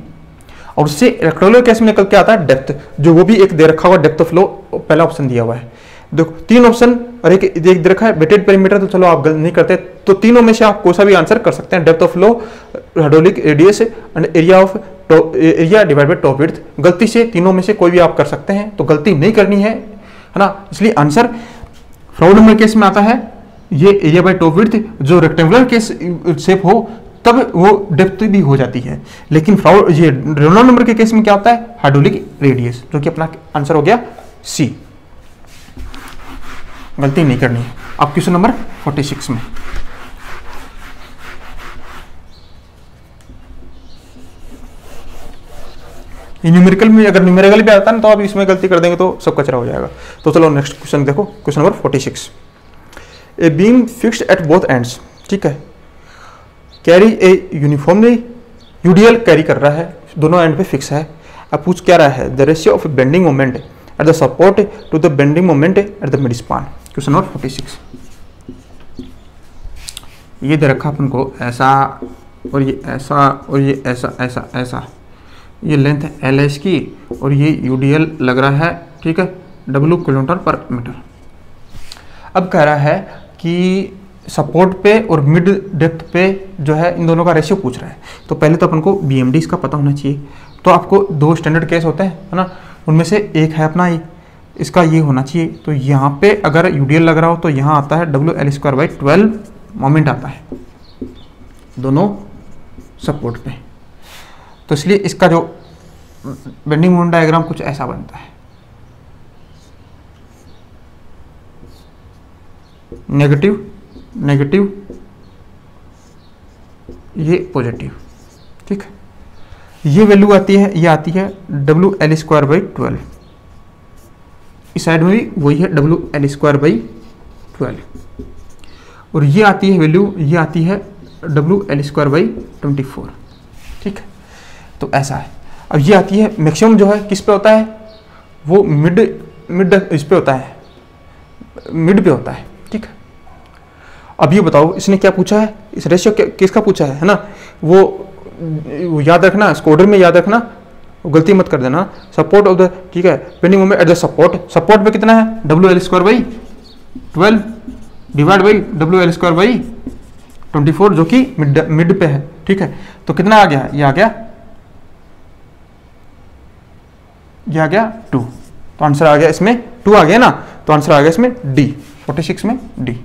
और उससे रेक्टेंगुलर केस में निकल के आता है डेप्थ, जो वो भी एक दे रखा हुआ डेप्थ ऑफ फ्लो पहला ऑप्शन दिया हुआ है। देखो तीन ऑप्शन और एक दे रखा है वेटेड पेरीमीटर, तो चलो आप गलत नहीं करते, तो तीनों में से आप कोई सा भी आंसर कर सकते हैं। Depth of flow, hydraulic radius and area of area divide by top width. गलती से तीनों में से कोई भी आप कर सकते हैं, तो गलती नहीं करनी है ना। इसलिए आंसर फ्राउड नंबर केस में आता है ये एरिया बाई टॉप विड्थ, जो रेक्टेंगुलर केस शेप हो तब वो डेप्थ भी हो जाती है। लेकिन फ्राउड ये रेनॉल्ड नंबर के केस में क्या होता है? हाइड्रोलिक रेडियस, जो कि अपना आंसर हो गया सी। गलती नहीं करनी है। अब क्वेश्चन नंबर 46 में, न्यूमेरिकल में अगर न्यूमेरिकल भी आता है ना तो आप इसमें गलती कर देंगे तो सब कचरा हो जाएगा। तो चलो नेक्स्ट क्वेश्चन देखो, question number 46। A beam fixed at both ends, ठीक है, carry a uniformly UDL carry कर रहा है, दोनों एंड पे फिक्स है। अब पूछ क्या रहा है? The ratio of bending moment at the support to the bending moment at the mid span. Question number 46। ये दे रखा अपन को ऐसा और ये ऐसा और ये ऐसा ऐसा ऐसा, ये लेंथ है एल एस की और ये यूडीएल लग रहा है, ठीक है, डब्ल्यू किलोमीटर पर मीटर। अब कह रहा है कि सपोर्ट पे और मिड डेप्थ पे जो है इन दोनों का रेशियो पूछ रहा है। तो पहले तो अपन को बीएमडी इसका पता होना चाहिए। तो आपको दो स्टैंडर्ड केस होते हैं है ना, उनमें से एक है अपना ये, इसका ये होना चाहिए। तो यहाँ पे अगर यूडीएल लग रहा हो तो यहाँ आता है W L square by 12 moment आता है दोनों सपोर्ट पे। तो इसलिए इसका जो बेंडिंग मोमेंट डायग्राम कुछ ऐसा बनता है, नेगेटिव नेगेटिव ये पॉजिटिव, ठीक है। ये वैल्यू आती है, ये आती है डब्ल्यू एल स्क्वायर बाई 12, इस साइड में भी वही है डब्ल्यू एल स्क्वायर बाई 12, और ये आती है वैल्यू, ये आती है डब्ल्यू एल स्क्वायर बाई 24, ठीक है। तो ऐसा है। अब ये आती है मैक्सिमम जो है किस पे होता है? वो मिड इस पे होता है, मिड पे होता है, ठीक है। अब ये बताओ इसने क्या पूछा है? इस रेशियो किसका पूछा है ना? वो याद रखना, स्कोडर में याद रखना, गलती मत कर देना। सपोर्ट ऑफ द, ठीक है, bending moment at the support, support पे कितना है? W L square by 12 divide by W L square by 24, जो कि मिड पे है, ठीक है। तो कितना आ गया? ये आ गया, ये आ गया 2। तो आंसर आ गया इसमें 2 आ गया ना, तो आंसर आ गया इसमें डी, 46 में डी।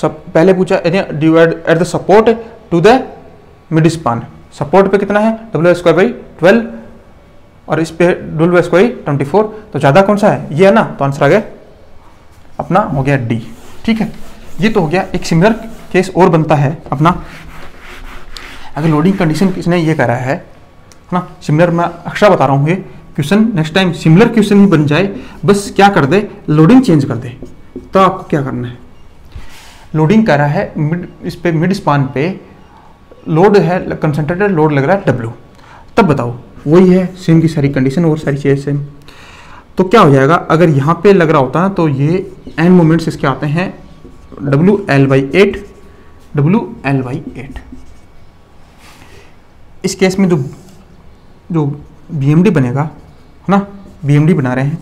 सब पहले पूछा divide at the support to the mid span, support पे कितना है? डब्ल्यू स्क्वायर बाई 12 और इस पे डब्ल्यू स्क्वायर 24, तो ज़्यादा कौन सा है? ये है ना, तो आंसर आ गया अपना हो गया डी, ठीक है। ये तो हो गया। एक सिमिलर केस और बनता है अपना, अगर लोडिंग कंडीशन किसने ये करा है ना, सिमिलर मैं अक्सर बता रहा हूँ, ये question next time similar question ही बन जाए, बस क्या कर दे, लोडिंग चेंज कर दे। तो आपको क्या करना है? लोडिंग कर रहा है मिड, इस पे मिड स्पान पे लोड है, कंसंट्रेटेड लोड लग रहा है W, तब बताओ वही है सेम की सारी कंडीशन और सारी चीज़ें सेम। तो क्या हो जाएगा? अगर यहाँ पे लग रहा होता तो ये एंड मोमेंट्स इसके आते हैं W L by 8, W L by 8। इस केस में जो BMD बनेगा है ना, BMD बना रहे हैं,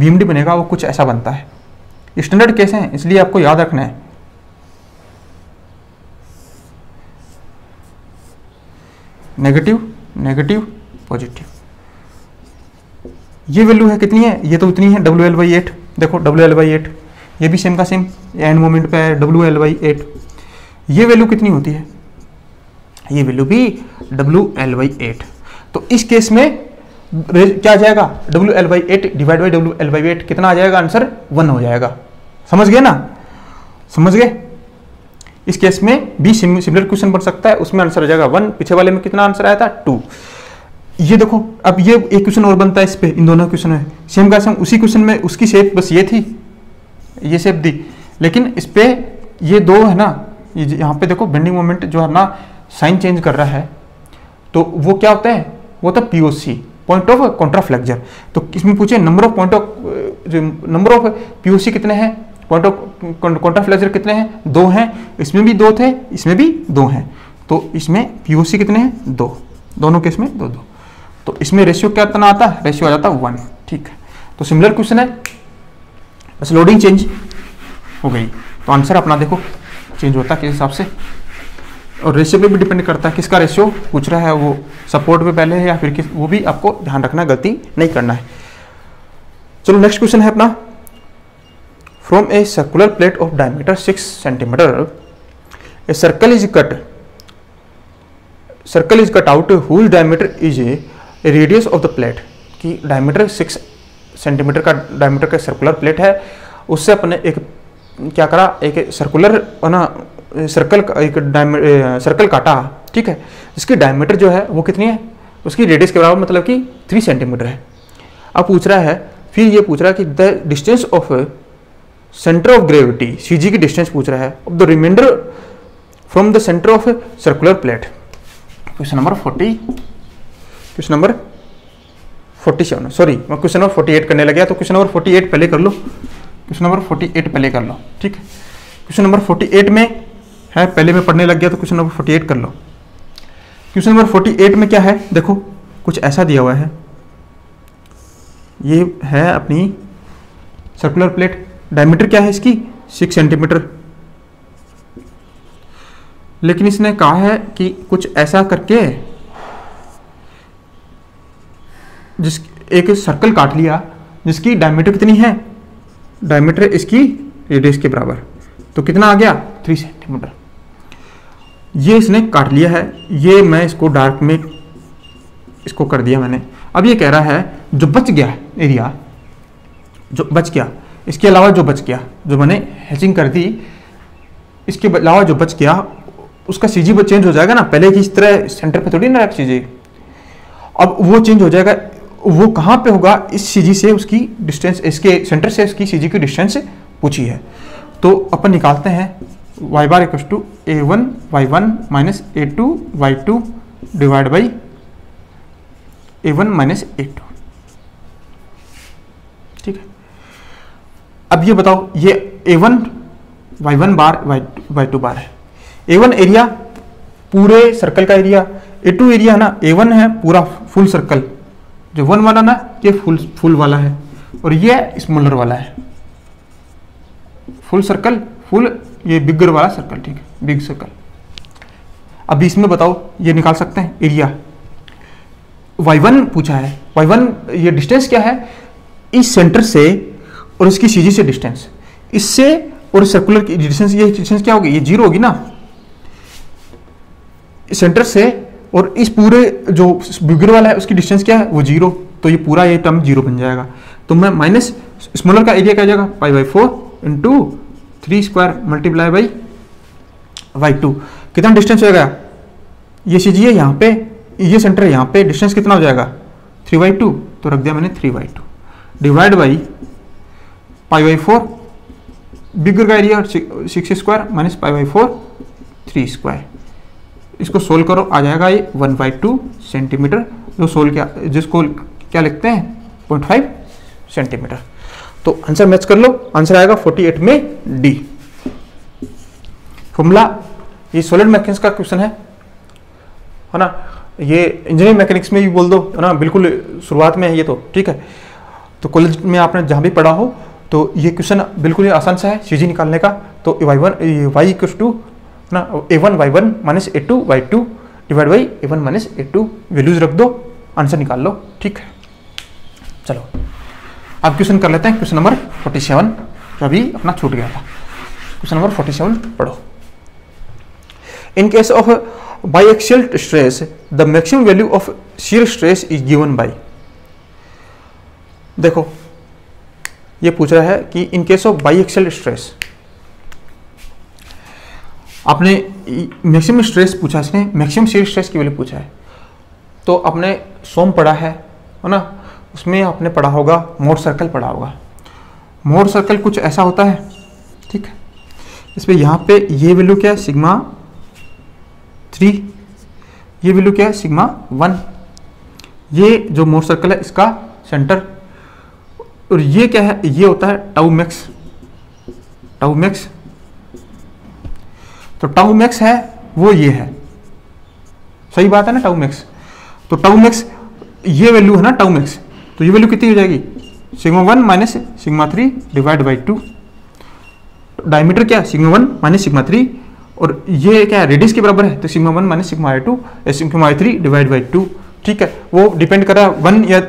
BMD बनेगा वो कुछ ऐसा बनता है। स्टैंडर्ड केस हैं इसलिए आपको याद रखना है। नेगेटिव नेगेटिव पॉजिटिव, ये वैल्यू है कितनी है? ये तो उतनी है डब्ल्यू एल बाई 8। देखो डब्ल्यू एल बाई 8, ये भी सेम का सेम एंड मोमेंट पे है डब्ल्यू एल बाई 8। ये वैल्यू कितनी होती है? ये वैल्यू भी डब्ल्यू एल बाई 8। तो इस केस में क्या आ जाएगा? W L by 8 divide by W L by 8, कितना आ जाएगा? आंसर 1 हो जाएगा। समझ गए ना? समझ गए? इस केस में भी सिमिलर क्वेश्चन बन सकता है, उसमें आंसर आ जाएगा 1, पीछे वाले में कितना आंसर आया था 2। ये देखो अब ये एक क्वेश्चन और बनता है इस पे, इन दोनों क्वेश्चन है सेम का सेम, उसी क्वेश्चन में उसकी शेप बस ये थी, ये शेप दी, लेकिन इस पे ये दो है ना, यहाँ पे देखो बेंडिंग मोमेंट जो है ना साइन चेंज कर रहा है, तो वो क्या होता है, वो होता है POC, पॉइंट ऑफ कॉन्ट्राफ्लेक्चर। तो इसमें पूछे number of point of number of POC कितने हैं, पॉइंट ऑफ कॉन्ट्राफ्लेक्चर कितने हैं, 2 हैं, इसमें भी 2 थे, इसमें भी 2 हैं, तो इसमें POC कितने हैं 2, दोनों केस में 2 2, तो इसमें रेशियो क्या कितना आता है, रेशियो आ जाता 1। ठीक है, तो सिमिलर क्वेश्चन है, बस लोडिंग चेंज हो गई, तो आंसर अपना देखो चेंज होता है किस हिसाब से, और रेशियो पे भी डिपेंड करता है किसका रेशियो पूछ रहा है, वो सपोर्ट पे पहले है या फिर वो भी आपको ध्यान रखना, गलती नहीं करना है। चलो नेक्स्ट क्वेश्चन है अपना, from a circular plate of diameter 6 centimetre a circle is cut out whose diameter is a radius of the plate, कि डायमीटर 6 सेंटीमीटर का डायमीटर का सर्कुलर प्लेट है, उससे अपने एक क्या करा, एक सर्कुलर ना सर्कल एक सर्कल काटा, ठीक है, इसकी डायमीटर जो है वो कितनी है, उसकी रेडियस के बराबर, मतलब कि 3 सेंटीमीटर है। अब पूछ रहा है, फिर ये पूछ रहा है कि the distance of centre of gravity CG की डिस्टेंस पूछ रहा है, of the remainder from the centre of circular plate. Question number 40, question number 47, sorry मैं क्वेश्चन नंबर 48 करने लग गया, तो क्वेश्चन नंबर 48 पहले कर लो, क्वेश्चन नंबर 48 पहले कर लो, ठीक है। क्वेश्चन नंबर 48 में है, पहले मैं पढ़ने लग गया, तो क्वेश्चन नंबर 48 कर लो। क्वेश्चन नंबर 48 में क्या है, देखो कुछ ऐसा दिया हुआ है, ये है अपनी सर्कुलर प्लेट, डायमीटर क्या है इसकी 6 सेंटीमीटर, लेकिन इसने कहा है कि कुछ ऐसा करके जिस एक सर्कल काट लिया जिसकी डायमीटर कितनी है, डायमीटर इसकी रेडियस के बराबर, तो कितना आ गया 3 सेंटीमीटर, ये इसने काट लिया है, ये मैं इसको डार्क में इसको कर दिया मैंने। अब ये कह रहा है जो बच गया एरिया, जो बच गया, इसके अलावा जो बच गया, जो मैंने हैचिंग कर दी, इसके अलावा जो बच गया उसका CG वो चेंज हो जाएगा ना, पहले की इस तरह सेंटर पे थोड़ी ना CG, अब वो चेंज हो जाएगा, वो कहाँ पे होगा, इस CG से उसकी डिस्टेंस, इसके सेंटर से उसकी CG की डिस्टेंस पूछी है। तो अपन निकालते हैं y = (a1 y1 - a2 y2 / a1 - a2), ठीक है। अब ये बताओ, ये a1 y1 बार y2 बार है, a1 एरिया पूरे सर्कल का एरिया, a2 एरिया है ना, a1 है पूरा फुल सर्कल, जो 1 वाला ना ये फुल वाला है, और ये स्मॉलर वाला है, फुल सर्कल फुल, ये बिगर वाला सर्कल, ठीक है बिग सर्कल। अब इसमें बताओ ये निकाल सकते हैं एरिया, y1 पूछा है, y1 ये डिस्टेंस क्या है, इस सेंटर से और इसकी CG से डिस्टेंस, इससे और सर्कुलर की डिस्टेंस, ये डिस्टेंस क्या होगी, ये 0 होगी ना, सेंटर से और इस पूरे जो बिगर वाला है उसकी डिस्टेंस क्या है, वो 0, तो ये पूरा ये टर्म 0 बन जाएगा। तो मैं माइनस स्मॉलर का एरिया क्या जाएगा, π/4 × 3² × (y2) कितना डिस्टेंस हो जाएगा, ये CG है यहाँ पे, ये सेंटर है यहाँ पे, डिस्टेंस कितना हो जाएगा 3/2, तो रख दिया मैंने 3/2 / π/4 बिगर का एरिया 6² - π/4 3², इसको सोल्व करो आ जाएगा ये 1/2 सेंटीमीटर, जो सोल्व क्या, जिसको क्या लिखते हैं 0.5 सेंटीमीटर। तो आंसर मैच कर लो, आंसर आएगा 48 में D। फॉर्मूला, ये सॉलिड मैकेनिक्स का क्वेश्चन है ना, ये इंजीनियरिंग मैकेनिक्स में भी बोल दो है ना, बिल्कुल शुरुआत में है ये, तो ठीक है। तो कॉलेज में आपने जहाँ भी पढ़ा हो तो ये क्वेश्चन बिल्कुल आसान सा है CG निकालने का। तो y = ना a1 y1 - a2 y2 / a1 - a2 values रख दो, आंसर निकाल लो, ठीक है। चलो अब क्वेश्चन कर लेते हैं, क्वेश्चन नंबर 47 जो अभी अपना छूट गया था, क्वेश्चन नंबर 47 पढ़ो। In case of biaxial stress the maximum value of shear stress is given by, देखो ये पूछ रहा है कि in case of biaxial stress आपने मैक्सिमम स्ट्रेस पूछा, इसने मैक्सिमम शीयर स्ट्रेस की वैल्यू पूछा है। तो आपने सोम पढ़ा है ना, उसमें आपने पढ़ा होगा मोड सर्कल पढ़ा होगा। मोड सर्कल कुछ ऐसा होता है, ठीक है। इसमें यहाँ पे ये वैल्यू क्या है, सिग्मा 3, ये वैल्यू क्या है, सिग्मा 1। ये जो मोड सर्कल है इसका सेंटर, और ये क्या है, ये होता है टाउ मैक्स। टाउ मैक्स, तो टाउ मैक्स है वो ये है, सही बात है ना, टाउ मैक्स। तो टाउ मैक्स ये वैल्यू है ना, टाउ मैक्स, तो ये वैल्यू कितनी हो जाएगी, sigma 1 minus sigma 3 divide by 2। Diameter क्या है, सिग्मा 1 माइनस सिग्मा 3, और ये क्या है, रेडियस के बराबर है, तो sigma 1 minus sigma I 2 sigma I 3 divide by 2, ठीक है। वो डिपेंड कर रहा है 1 या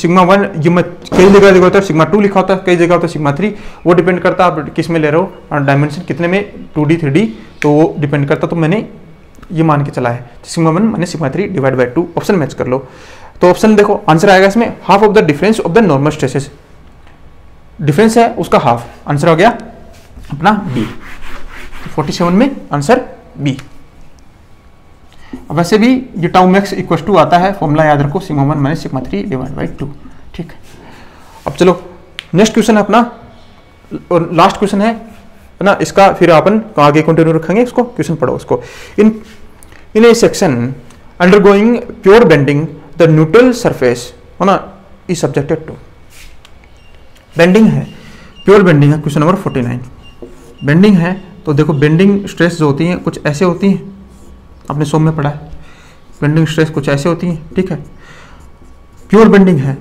सिग्मा 1, ये मैं कई जगह होता है सिग्मा 2 लिखा होता है, कई जगह होता है सिग्मा 3। वो डिपेंड करता है आप किस में ले रहे हो, और डायमेंशन कितने में, 2D 3D, तो वो डिपेंड करता। तो मैंने ये मान के चला है sigma 1 minus sigma 3 divide by 2। Option match कर लो, तो ऑप्शन देखो आंसर आएगा इसमें half of the difference of the normal stresses, difference है उसका हाफ, आंसर हो गया अपना बी। 47 में आंसर बी। वैसे भी ये टाउ मैक्स इक्वल टू आता है, फॉर्मूला याद रखो, sigma 1 minus sigma 3 divide by 2, ठीक है। अब चलो नेक्स्ट क्वेश्चन है अपना, और लास्ट क्वेश्चन है ना इसका, फिर अपन आगे कंटिन्यू रखेंगे इसको। क्वेश्चन पढ़ो उसको। In a section undergoing pure bending the neutral surface है ना इज सब्जेक्टेड टू, बेंडिंग है, प्योर बेंडिंग है, क्वेश्चन नंबर 49 बेंडिंग है। तो देखो बेंडिंग स्ट्रेस जो होती हैं कुछ ऐसे होती हैं, आपने सोम में पढ़ा है, बेंडिंग स्ट्रेस कुछ ऐसे होती हैं, ठीक है। प्योर बेंडिंग है,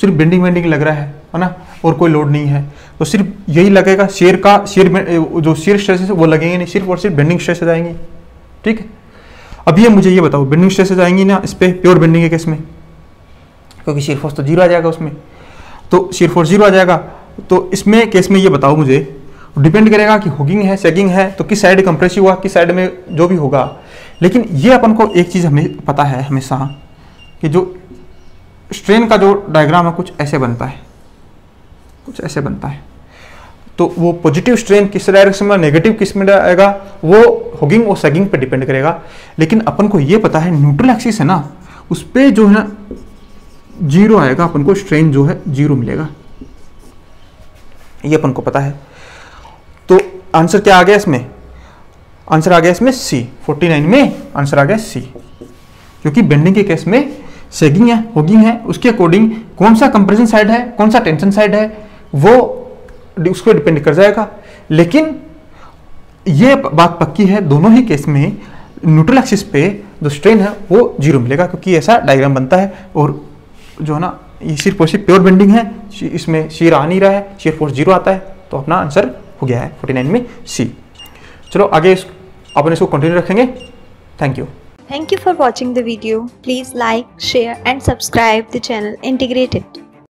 सिर्फ बेंडिंग लग रहा है ना, और कोई लोड नहीं है, तो सिर्फ यही लगेगा, शेयर का जो शेयर स्ट्रेस है वो लगेंगे नहीं, सिर्फ और सिर्फ बेंडिंग स्ट्रेस आएंगी, ठीक है। अब ये मुझे ये बताओ बेंडिंग स्ट्रेस आएंगी ना इस पर, प्योर बेंडिंग है केस में, क्योंकि शियर फोर्स तो जीरो आ जाएगा उसमें, तो शियर फोर्स जीरो आ जाएगा। तो इसमें केस में ये बताओ मुझे, डिपेंड करेगा कि हुकिंग है, सेगिंग है, तो किस साइड कंप्रेसिव हुआ, किस साइड में जो भी होगा। लेकिन ये अपन को एक चीज़ हमें पता है हमेशा, कि जो स्ट्रेन का जो डायग्राम है कुछ ऐसे बनता है, कुछ ऐसे बनता है। तो वो पॉजिटिव स्ट्रेन किस डायरेक्शन में, नेगेटिव किस में आएगा, वो हुकिंग और सेगिंग पे डिपेंड करेगा। लेकिन अपन को ये पता है न्यूट्रल एक्सिस है ना, उस पर जो है जीरो आएगा, अपन को स्ट्रेन जो है जीरो मिलेगा, ये अपन को पता है। तो आंसर क्या आ गया इसमें, आंसर आ गया इसमें सी। 49 में आंसर आ गया सी, क्योंकि बेंडिंग के केस में सेगिंग है, होगिंग है, उसके अकॉर्डिंग कौन सा कंप्रेशन साइड है, कौन सा टेंशन साइड है, वो उस पर डिपेंड कर जाएगा। लेकिन ये बात पक्की है दोनों ही केस में न्यूट्रल एक्सिस पे जो स्ट्रेन है वो जीरो मिलेगा, क्योंकि ऐसा डायग्राम बनता है। और जो है ना ये सिर्फ और सिर्फ प्योर बेंडिंग है, इसमें शीयर आ नहीं रहा है, शीयर फोर्स जीरो आता है, तो अपना आंसर हो गया है 49 में सी। चलो आगे अपन इसको कंटिन्यू रखेंगे। Thank you. Thank you for watching the video. Please like, share and subscribe the channel INteGrate iT.